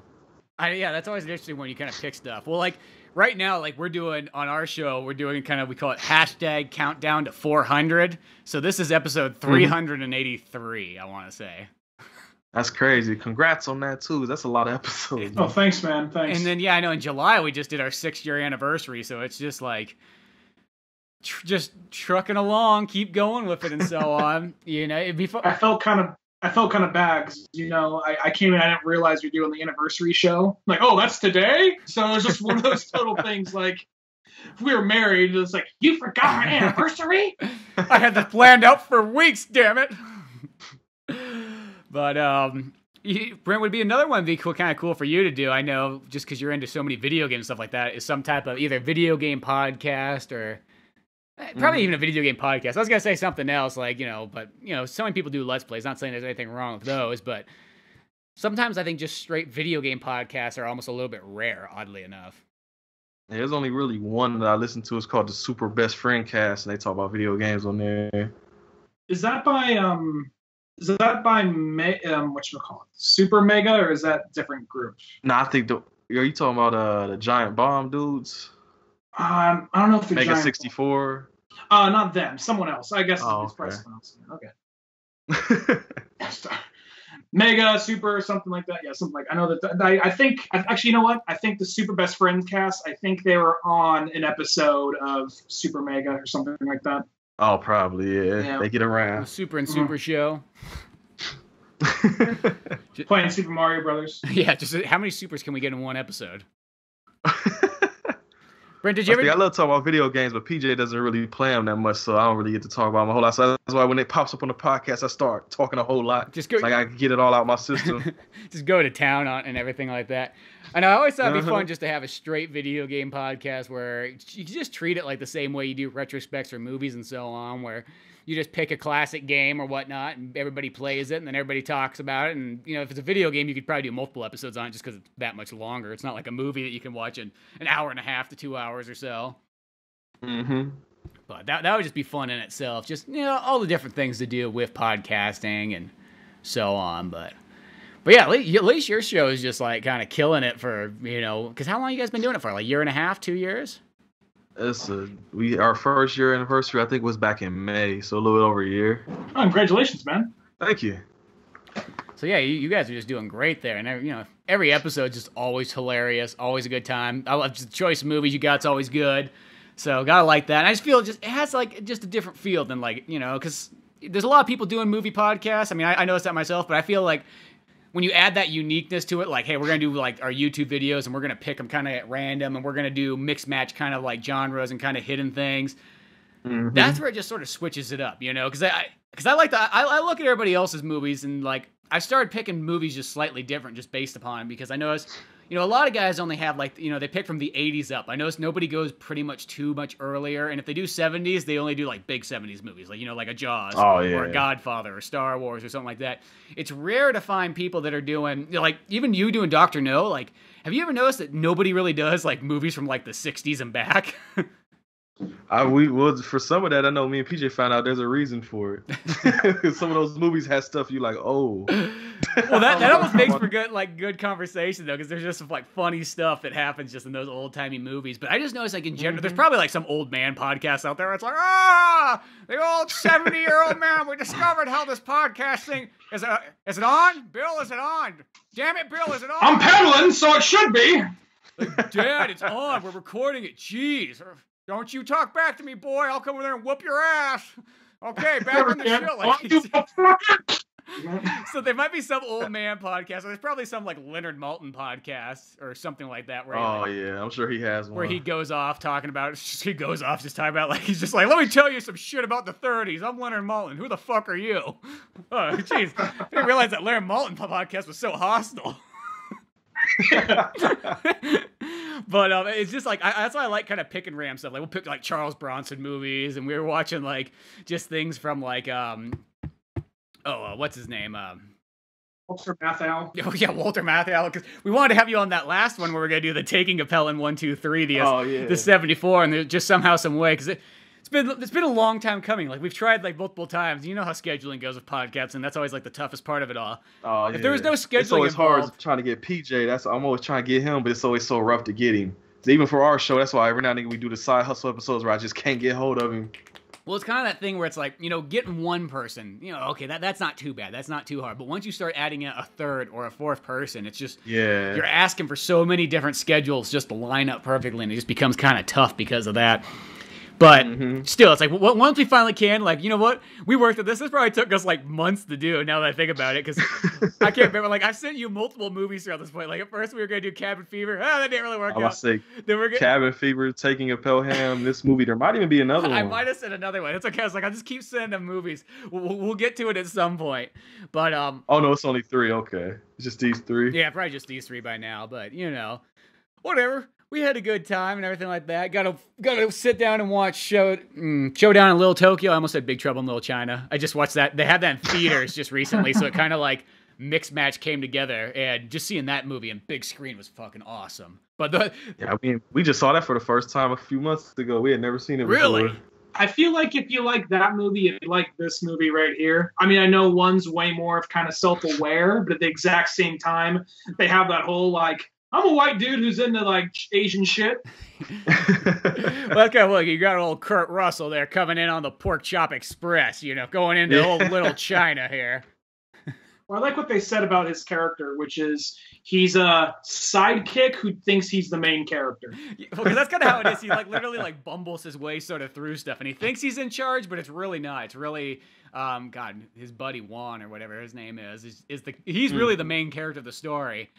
Yeah, that's always interesting when you kind of pick stuff. Well, like. Right now, like we're doing on our show, we're doing kind of, we call it hashtag countdown to 400. So this is episode 383, I want to say. That's crazy. Congrats on that, too. That's a lot of episodes. Oh, thanks, man. Thanks. And then, yeah, I know in July we just did our 6-year anniversary. So it's just like, just trucking along, keep going with it and so on. You know, it'd be fun. I felt kind of bad, you know, I came in, I didn't realize you're doing the anniversary show. Like, oh, that's today? So it was just one of those total things, like, if we were married, it's like, you forgot my anniversary? I had that planned out for weeks, damn it. But, Brent, would be another one be cool, kind of cool for you to do, I know, just because you're into so many video games and stuff like that, is some type of either video game podcast or... Probably even a video game podcast. I was going to say something else, like, you know, but, you know, so many people do Let's Plays. Not saying there's anything wrong with those, but sometimes I think just straight video game podcasts are almost a little bit rare, oddly enough. Yeah, there's only really one that I listen to. It's called the Super Best Friend Cast, and they talk about video games on there. Is that by, Super Mega, or is that different groups? No, I think are you talking about the Giant Bomb dudes? I don't know if they're Mega 64. Not them. Someone else. I guess it's probably someone else. Okay. Mega, Super, something like that. Yeah, something like I know that. I think actually, you know what? I think the Super Best Friends cast. I think they were on an episode of Super Mega or something like that. Oh, probably. Yeah. They get around. The Super and Super Show. Playing Super Mario Brothers. Yeah. Just how many supers can we get in one episode? Brent, I love talking about video games, but PJ doesn't really play them that much, so I don't really get to talk about them a whole lot. So that's why when it pops up on the podcast, I start talking a whole lot. It's like I can get it all out of my system. Just go to town on and everything like that. And I always thought it'd be fun just to have a straight video game podcast where you just treat it like the same way you do retrospects for movies and so on, where you just pick a classic game or whatnot, and everybody plays it, and then everybody talks about it. And, you know, if it's a video game, you could probably do multiple episodes on it just because it's that much longer. It's not like a movie that you can watch in an hour and a half to 2 hours or so. But that would just be fun in itself. Just, you know, all the different things to do with podcasting and so on. But yeah, at least your show is just, like, kind of killing it for, you know, because how long you guys been doing it for? Like a year and a half, 2 years? Our first year anniversary, I think, was back in May, so a little bit over a year. Oh, congratulations, man! Thank you. So yeah, you guys are just doing great there, and you know, every episode's just always hilarious, always a good time. I love the choice of movies you got's always good. So gotta like that. And I just feel it has like just a different feel than like, you know, because there's a lot of people doing movie podcasts. I mean, I noticed that myself, but I feel like when you add that uniqueness to it, like, hey, we're gonna do like our YouTube videos and we're gonna pick them kind of at random and we're gonna do mixed match kind of like genres and kind of hidden things. Mm-hmm. That's where it just sort of switches it up, you know, because I like to, I look at everybody else's movies and like I started picking movies just slightly different just based upon, because I noticed, you know, a lot of guys only have like, you know, they pick from the 80s up. I noticed nobody goes pretty much too much earlier. And if they do 70s, they only do like big 70s movies, like, you know, like a Jaws or a Godfather or Star Wars or something like that. It's rare to find people that are doing, you know, like even you doing Dr. No, like, have you ever noticed that nobody really does like movies from like the 60s and back? We for some of that, I know me and PJ found out there's a reason for it. Some of those movies have stuff you like, oh. Well, that almost makes for good conversation though, because there's just some like funny stuff that happens just in those old timey movies. But I just noticed like in general, there's probably like some old man podcast out there. It's like, the old 70-year-old man. We discovered how this podcast thing is it on? Bill, is it on? Damn it, Bill, is it on? I'm peddling, so it should be. Like, Dad, it's on. We're recording it. Jeez. Don't you talk back to me, boy. I'll come over there and whoop your ass. Okay, back in the show. Like, so there might be some old man podcast, or there's probably some like Leonard Maltin podcast or something like that. Where yeah, I'm sure he has one. Where he goes off talking about, he's just like, let me tell you some shit about the 30s. I'm Leonard Maltin. Who the fuck are you? Oh, jeez. I didn't realize that Leonard Maltin podcast was so hostile. But it's just like that's why I like kind of pick and ram stuff. Like we'll pick like Charles Bronson movies, and we were watching like just things from like what's his name? Walter Matthau. Oh yeah, Walter Matthau. Because we wanted to have you on that last one where we're gonna do the Taking of Pelham 1, 2, 3, the 74, and there's just somehow some way because it's been a long time coming. Like we've tried like multiple times. You know how scheduling goes with podcasts, and that's always like the toughest part of it all. Oh, if there was no scheduling, it's always hard trying to get PJ. I'm always trying to get him, but it's always so rough to get him. So even for our show, that's why every now and then we do the side hustle episodes where I just can't get hold of him. Well, it's kind of that thing where it's like, you know, getting one person, you know, okay, that's not too bad. That's not too hard. But once you start adding a third or a fourth person, it's just, you're asking for so many different schedules just to line up perfectly. And it just becomes kind of tough because of that. But still, it's like, once we finally can, like, you know what? We worked at this. This probably took us, like, months to do, now that I think about it, because I can't remember. Like, I've sent you multiple movies throughout this point. Like, at first, we were going to do Cabin Fever. Oh, that didn't really work out. Then we're gonna... Cabin Fever, Taking a Pelham, this movie. There might even be another one. I might have sent another one. It's okay. I was like, I'll just keep sending them movies. We'll get to it at some point. But, oh, no, it's only 3. Okay. It's just these 3. Yeah, probably just these 3 by now. But, you know, whatever. We had a good time and everything like that. Got to sit down and watch Showdown in Little Tokyo. I almost said Big Trouble in Little China. I just watched that. They had that in theaters just recently, so it kind of like mixed match came together. And just seeing that movie on big screen was fucking awesome. But I mean, we just saw that for the first time a few months ago. We had never seen it before. Really? I feel like if you like that movie, you like this movie right here. I mean, I know one's way more of kind of self-aware, but at the exact same time, they have that whole like, I'm a white dude who's into, like, Asian shit. Well, you got old Kurt Russell there coming in on the Pork Chop Express, you know, going into old Little China here. Well, I like what they said about his character, which is he's a sidekick who thinks he's the main character. Yeah, well, because that's kind of how it is. He, like, literally, like, bumbles his way sort of through stuff, and he thinks he's in charge, but it's really not. It's really... God, his buddy Juan or whatever his name is the he's really the main character of the story.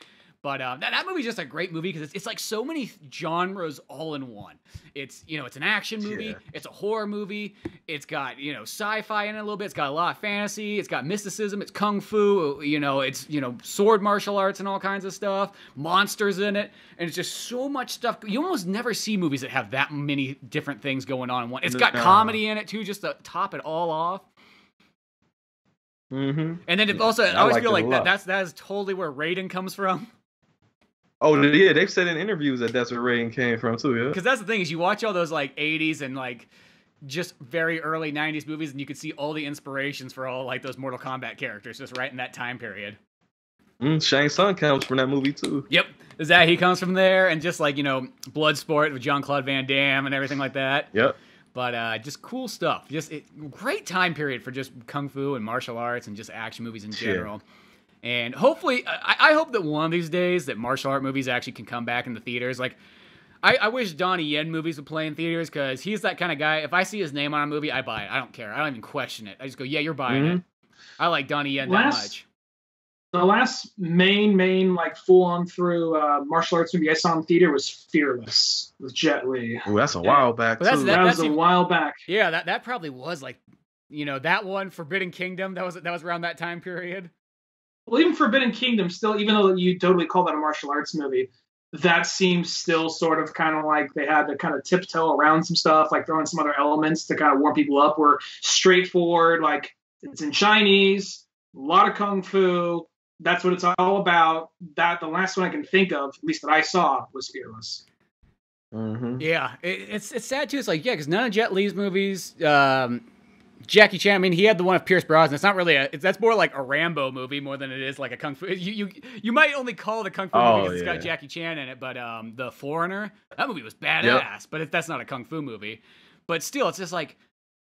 But that movie's just a great movie because it's like so many genres all in one. It's, you know, it's an action movie. Yeah. It's a horror movie. It's got, you know, sci-fi in it a little bit. It's got a lot of fantasy. It's got mysticism. It's kung fu. You know, it's, you know, sword martial arts and all kinds of stuff. Monsters in it. And it's just so much stuff. You almost never see movies that have that many different things going on in one. It's got comedy in it, too, just to top it all off. And then also, I always feel like that is totally where Raiden comes from. Oh, yeah, they've said in interviews that that's where Raiden came from, too, yeah. Because that's the thing, is you watch all those, like, 80s and, like, just very early 90s movies, and you can see all the inspirations for all, like, those Mortal Kombat characters just right in that time period. Shang Tsung comes from that movie, too. Yep, is that he comes from there, and just, like, you know, Bloodsport with Jean-Claude Van Damme and everything like that. Yep. But just cool stuff. Just great time period for just kung fu and martial arts and just action movies in general. Yeah. And hopefully, I hope that one of these days that martial art movies actually can come back in the theaters. Like, I wish Donnie Yen movies would play in theaters, because he's that kind of guy. If I see his name on a movie, I buy it. I don't care. I don't even question it. I just go, yeah, you're buying it. I like Donnie Yen that much. The last main, like, full-on through martial arts movie I saw in theater was Fearless with Jet Li. Oh, that's a while back, too. That was a while back. Yeah, that probably was, like, you know, that one, Forbidden Kingdom, that was around that time period. Well, even Forbidden Kingdom still, even though you totally call that a martial arts movie, that seems still sort of kind of like they had to kind of tiptoe around some stuff, like throwing some other elements to kind of warm people up. Were straightforward, like, it's in Chinese, a lot of kung fu. That's what it's all about. That the last one I can think of, at least that I saw, was Fearless. Mm-hmm. Yeah, it's sad too. It's like, yeah, because none of Jet Li's movies. Jackie Chan, I mean, he had the one of Pierce Brosnan. It's not really that's more like a Rambo movie more than it is like a kung fu. You might only call it a kung fu movie because it's got Jackie Chan in it, but The Foreigner, that movie was badass, but that's not a kung fu movie. But still, it's just like,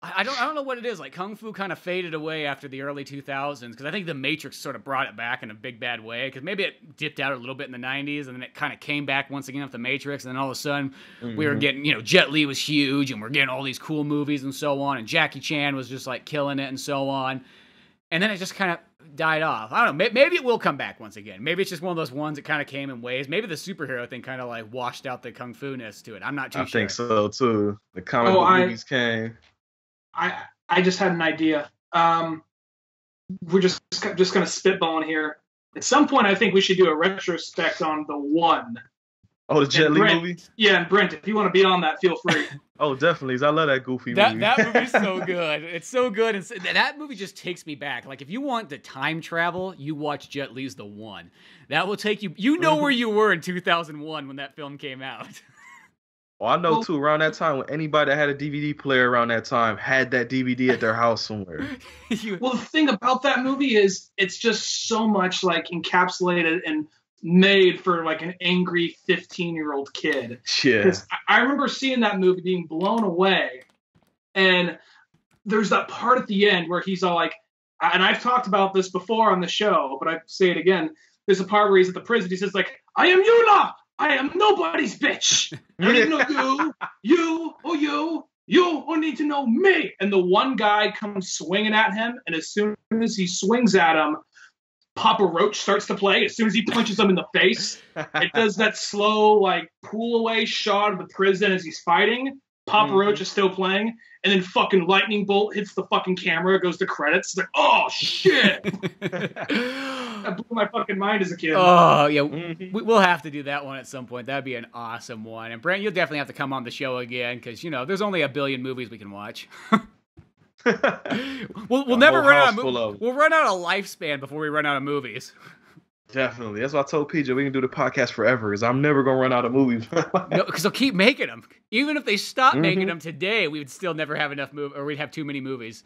I don't know what it is. Like, kung fu kind of faded away after the early 2000s, because I think The Matrix sort of brought it back in a big bad way, because maybe it dipped out a little bit in the 90s, and then it kind of came back once again with The Matrix, and then all of a sudden we were getting, you know, Jet Li was huge, and we're getting all these cool movies and so on, and Jackie Chan was just like killing it and so on, and then it just kind of died off. I don't know. Maybe it will come back once again. Maybe it's just one of those ones that kind of came in waves. Maybe the superhero thing kind of like washed out the kung fu-ness to it. I'm not too sure. I think so, too. The comic book movies came. I just had an idea. We're just going to spitball in here. At some point, I think we should do a retrospect on The One. Oh, the Jet Li movie? Yeah, and Brent, if you want to be on that, feel free. Oh, definitely. I love that goofy movie. That movie's so good. It's so good. And that movie just takes me back. Like, if you want to time travel, you watch Jet Li's The One. That will take you... You know where you were in 2001 when that film came out. Oh, I know too. Around that time, when anybody that had a DVD player around that time had that DVD at their house somewhere. Well, the thing about that movie is it's just so much like encapsulated and made for like an angry 15-year-old kid. Yeah, I remember seeing that movie, being blown away, and there's that part at the end where he's all like, and I've talked about this before on the show, but I say it again. There's a part where he's at the prison. He says like, "I am Yula. I am nobody's bitch. I didn't know you only need to know me." And the one guy comes swinging at him, and as soon as he swings at him, Papa Roach starts to play. As soon as he punches him in the face, it does that slow, like, pull away shot of the prison as he's fighting. Papa Roach is still playing, and then fucking lightning bolt hits the fucking camera, goes to credits. It's like, oh shit! That blew my fucking mind as a kid. Oh yeah, we'll have to do that one at some point. That'd be an awesome one. And Brent, you'll definitely have to come on the show again, because you know there's only a billion movies we can watch. we'll never run out. We'll run out of lifespan before we run out of movies. Definitely. That's why I told PJ we can do the podcast forever, because I'm never going to run out of movies. No, because they'll keep making them. Even if they stop making them today, we would still never have enough movies, or we'd have too many movies.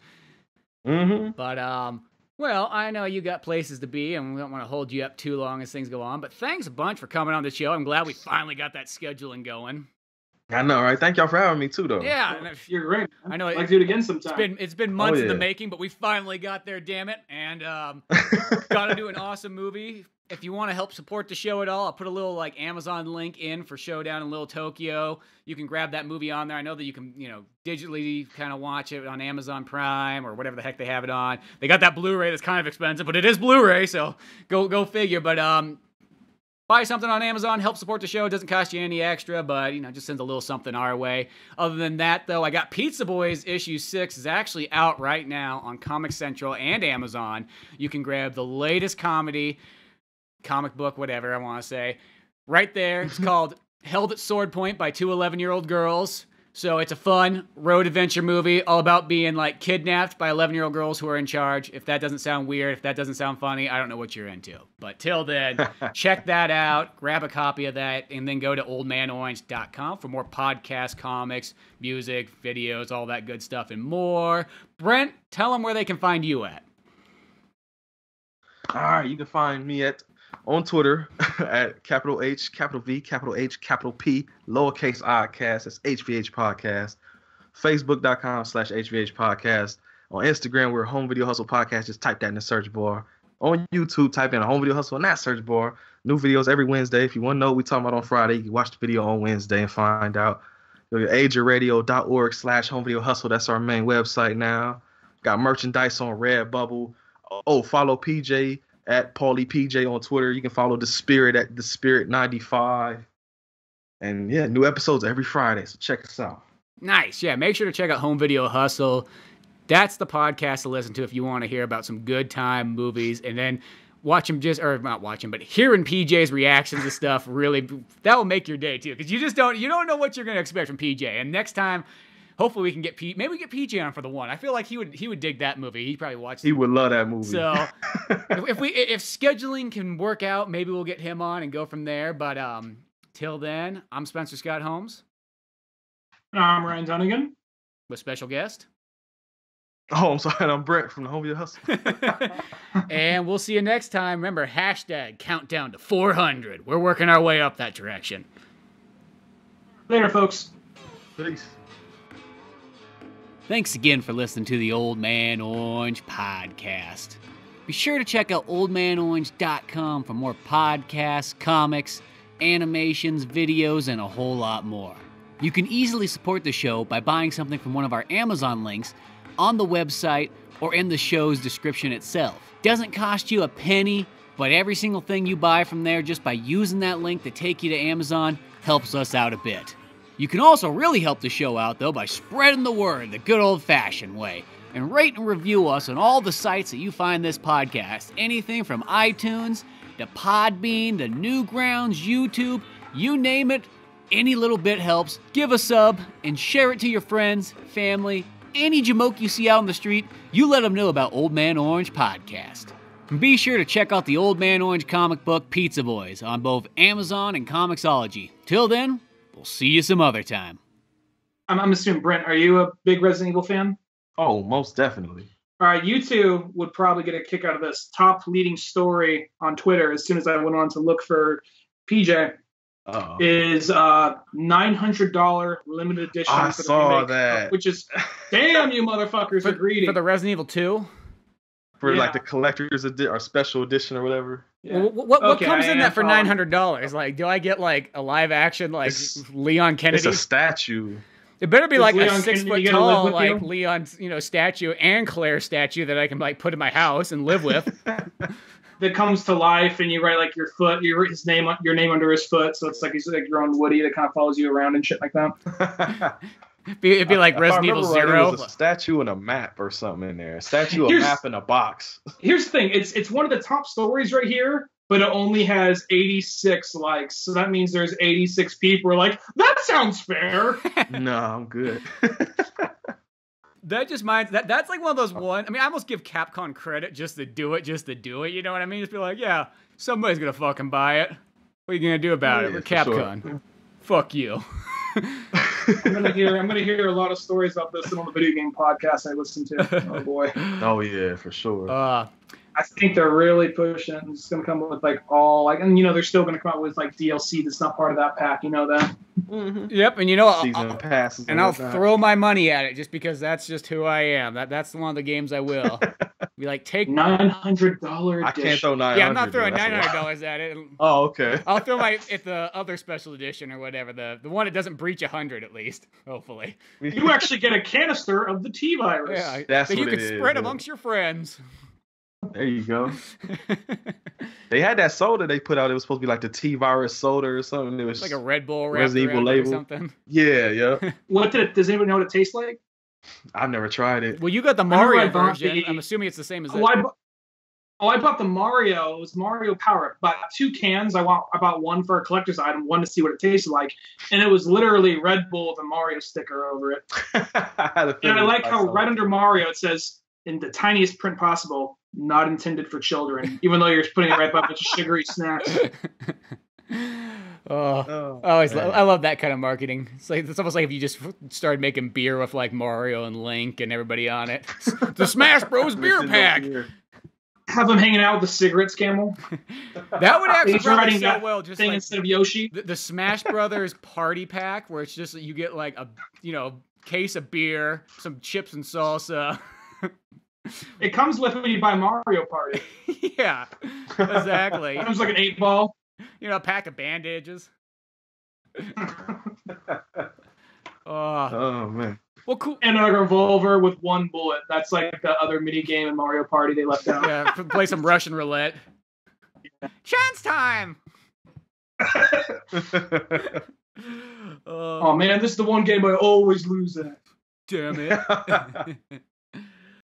But, well, I know you got places to be, and we don't want to hold you up too long as things go on, but thanks a bunch for coming on the show. I'm glad we finally got that scheduling going. I know, right? Thank y'all for having me, too, though. Yeah. You're right. I know. I'd like to do it again sometime. It's been months in the making, but we finally got there, damn it. And got to do an awesome movie. If you want to help support the show at all, I'll put a little like Amazon link in for Showdown in Little Tokyo. You can grab that movie on there. I know that you can, you know, digitally kind of watch it on Amazon Prime or whatever the heck they have it on. They got that Blu-ray that's kind of expensive, but it is Blu-ray, so go figure. But buy something on Amazon, help support the show. It doesn't cost you any extra, but, you know, just sends a little something our way. Other than that, though, I got Pizza Boys Issue 6 is actually out right now on Comic Central and Amazon. You can grab the latest comedy, comic book, whatever I want to say, right there. It's called Held at Sword Point by two 11-year-old girls. So it's a fun road adventure movie all about being, like, kidnapped by 11-year-old girls who are in charge. If that doesn't sound weird, if that doesn't sound funny, I don't know what you're into. But till then, check that out, grab a copy of that, and then go to oldmanorange.com for more podcasts, comics, music, videos, all that good stuff and more. Brent, tell them where they can find you at. All right, you can find me on Twitter at capital H, capital V, capital H, capital P, lowercase I cast. That's HVH Podcast. Facebook.com/HVH Podcast. On Instagram, we're Home Video Hustle Podcast. Just type that in the search bar. on YouTube, type in a Home Video Hustle in that search bar. New videos every Wednesday. If you want to know what we're talking about on Friday, you can watch the video on Wednesday and find out. Go to agerradio.org/Home Video Hustle. That's our main website now. Got merchandise on Redbubble. Oh, follow PJ at Paulie PJ on Twitter. You can follow The Spirit at The Spirit 95. And yeah, new episodes every Friday. So check us out. Nice. Yeah, make sure to check out Home Video Hustle. That's the podcast to listen to if you want to hear about some good time movies, and then watch him just, or not watch him, but hearing PJ's reactions to stuff really, that will make your day too, because you just don't know what you're going to expect from PJ. And next time, hopefully we can get PJ on for The One. I feel like he would dig that movie. He probably watched it. He would love that movie. So if scheduling can work out, maybe we'll get him on and go from there. But till then, I'm Spencer Scott Holmes. And I'm Ryan Dunnigan. With special guest. Oh, I'm sorry. I'm Brett from the Home Video Hustle. And we'll see you next time. Remember, hashtag countdown to 400. We're working our way up that direction. Later, folks. Peace. Thanks again for listening to the Old Man Orange podcast. Be sure to check out oldmanorange.com for more podcasts, comics, animations, videos, and a whole lot more. You can easily support the show by buying something from one of our Amazon links on the website or in the show's description itself. Doesn't cost you a penny, but every single thing you buy from there just by using that link to take you to Amazon helps us out a bit. You can also really help the show out though by spreading the word the good old-fashioned way and rate and review us on all the sites that you find this podcast. Anything from iTunes to Podbean to Newgrounds, YouTube, you name it, any little bit helps. Give a sub and share it to your friends, family, any jamoke you see out on the street. You let them know about Old Man Orange Podcast. And be sure to check out the Old Man Orange comic book Pizza Boys on both Amazon and Comixology. Till then, we'll see you some other time. I'm assuming, Brent, are you a big Resident Evil fan? Oh, most definitely. All right, you two would probably get a kick out of this. Top leading story on Twitter, as soon as I went on to look for PJ, is $900 limited edition. I saw that. Which is, damn, you motherfuckers are greedy. For the Resident Evil 2? For like the collector's or special edition or whatever. Yeah. Well, what comes in that for $900? Like, do I get like a live action like Leon Kennedy? It's a statue. It better be like a 6 foot tall like Leon's statue and Claire's statue that I can like put in my house and live with. That comes to life, and you write like your name under his foot, so it's like he's like your own Woody that kind of follows you around and shit like that. It'd be like Resident Evil 0. Right, a statue and a map or something in there. A statue, a map, and a box. Here's the thing: it's one of the top stories right here, but it only has 86 likes. So that means there's 86 people who are like, that sounds fair. No, I'm good. That just minds that. That's like one of those one. I mean, I almost give Capcom credit just to do it. You know what I mean? Just be like, yeah, somebody's gonna fucking buy it. What are you gonna do about it? We're Capcom. Sure. Fuck you. I'm gonna hear a lot of stories about this on the video game podcast I listen to. Oh boy. Oh yeah, for sure. I think they're really pushing it. It's gonna come with like all like, and they're still gonna come out with like DLC that's not part of that pack. You know that. Mm-hmm. Yep, and I'll throw my money at it just because that's just who I am. That's one of the games I will. Be like, take $900. I can't throw $900. Yeah, I'm not throwing $900 at it. Oh, okay. I'll throw at the other special edition or whatever, the one that doesn't breach 100 at least, hopefully. You actually get a canister of the T virus. Yeah, that's what you can spread amongst your friends. There you go. They had that soda they put out. It was supposed to be like the T-Virus soda or something. It was like a Red Bull Resident Evil label or something. Yeah. Does anybody know what it tastes like? I've never tried it. Well, you got the Mario version. I'm assuming it's the same as that. I bought the Mario. It was Mario Power. Bought two cans. I bought one for a collector's item, one to see what it tasted like. And it was literally Red Bull with a Mario sticker over it. And I like how right under Mario it says, in the tiniest print possible, not intended for children, even though you're putting it right by a bunch of sugary snacks. I love that kind of marketing. It's almost like if you just started making beer with like Mario and Link and everybody on it. The Smash Bros. Beer pack. Have them hanging out with the cigarettes, Camel. That would actually probably sell well. Just thing like, instead of Yoshi, the Smash Brothers party pack, where it's just you get like a case of beer, some chips and salsa. It comes with when you buy Mario Party. Yeah, exactly. It comes like an 8-ball. You know, a pack of bandages. Oh man. Well, cool. And a revolver with one bullet. That's like the other mini game in Mario Party they left out. Yeah, play some Russian roulette. Yeah. Chance time. Oh man, this is the one game I always lose at. Damn it.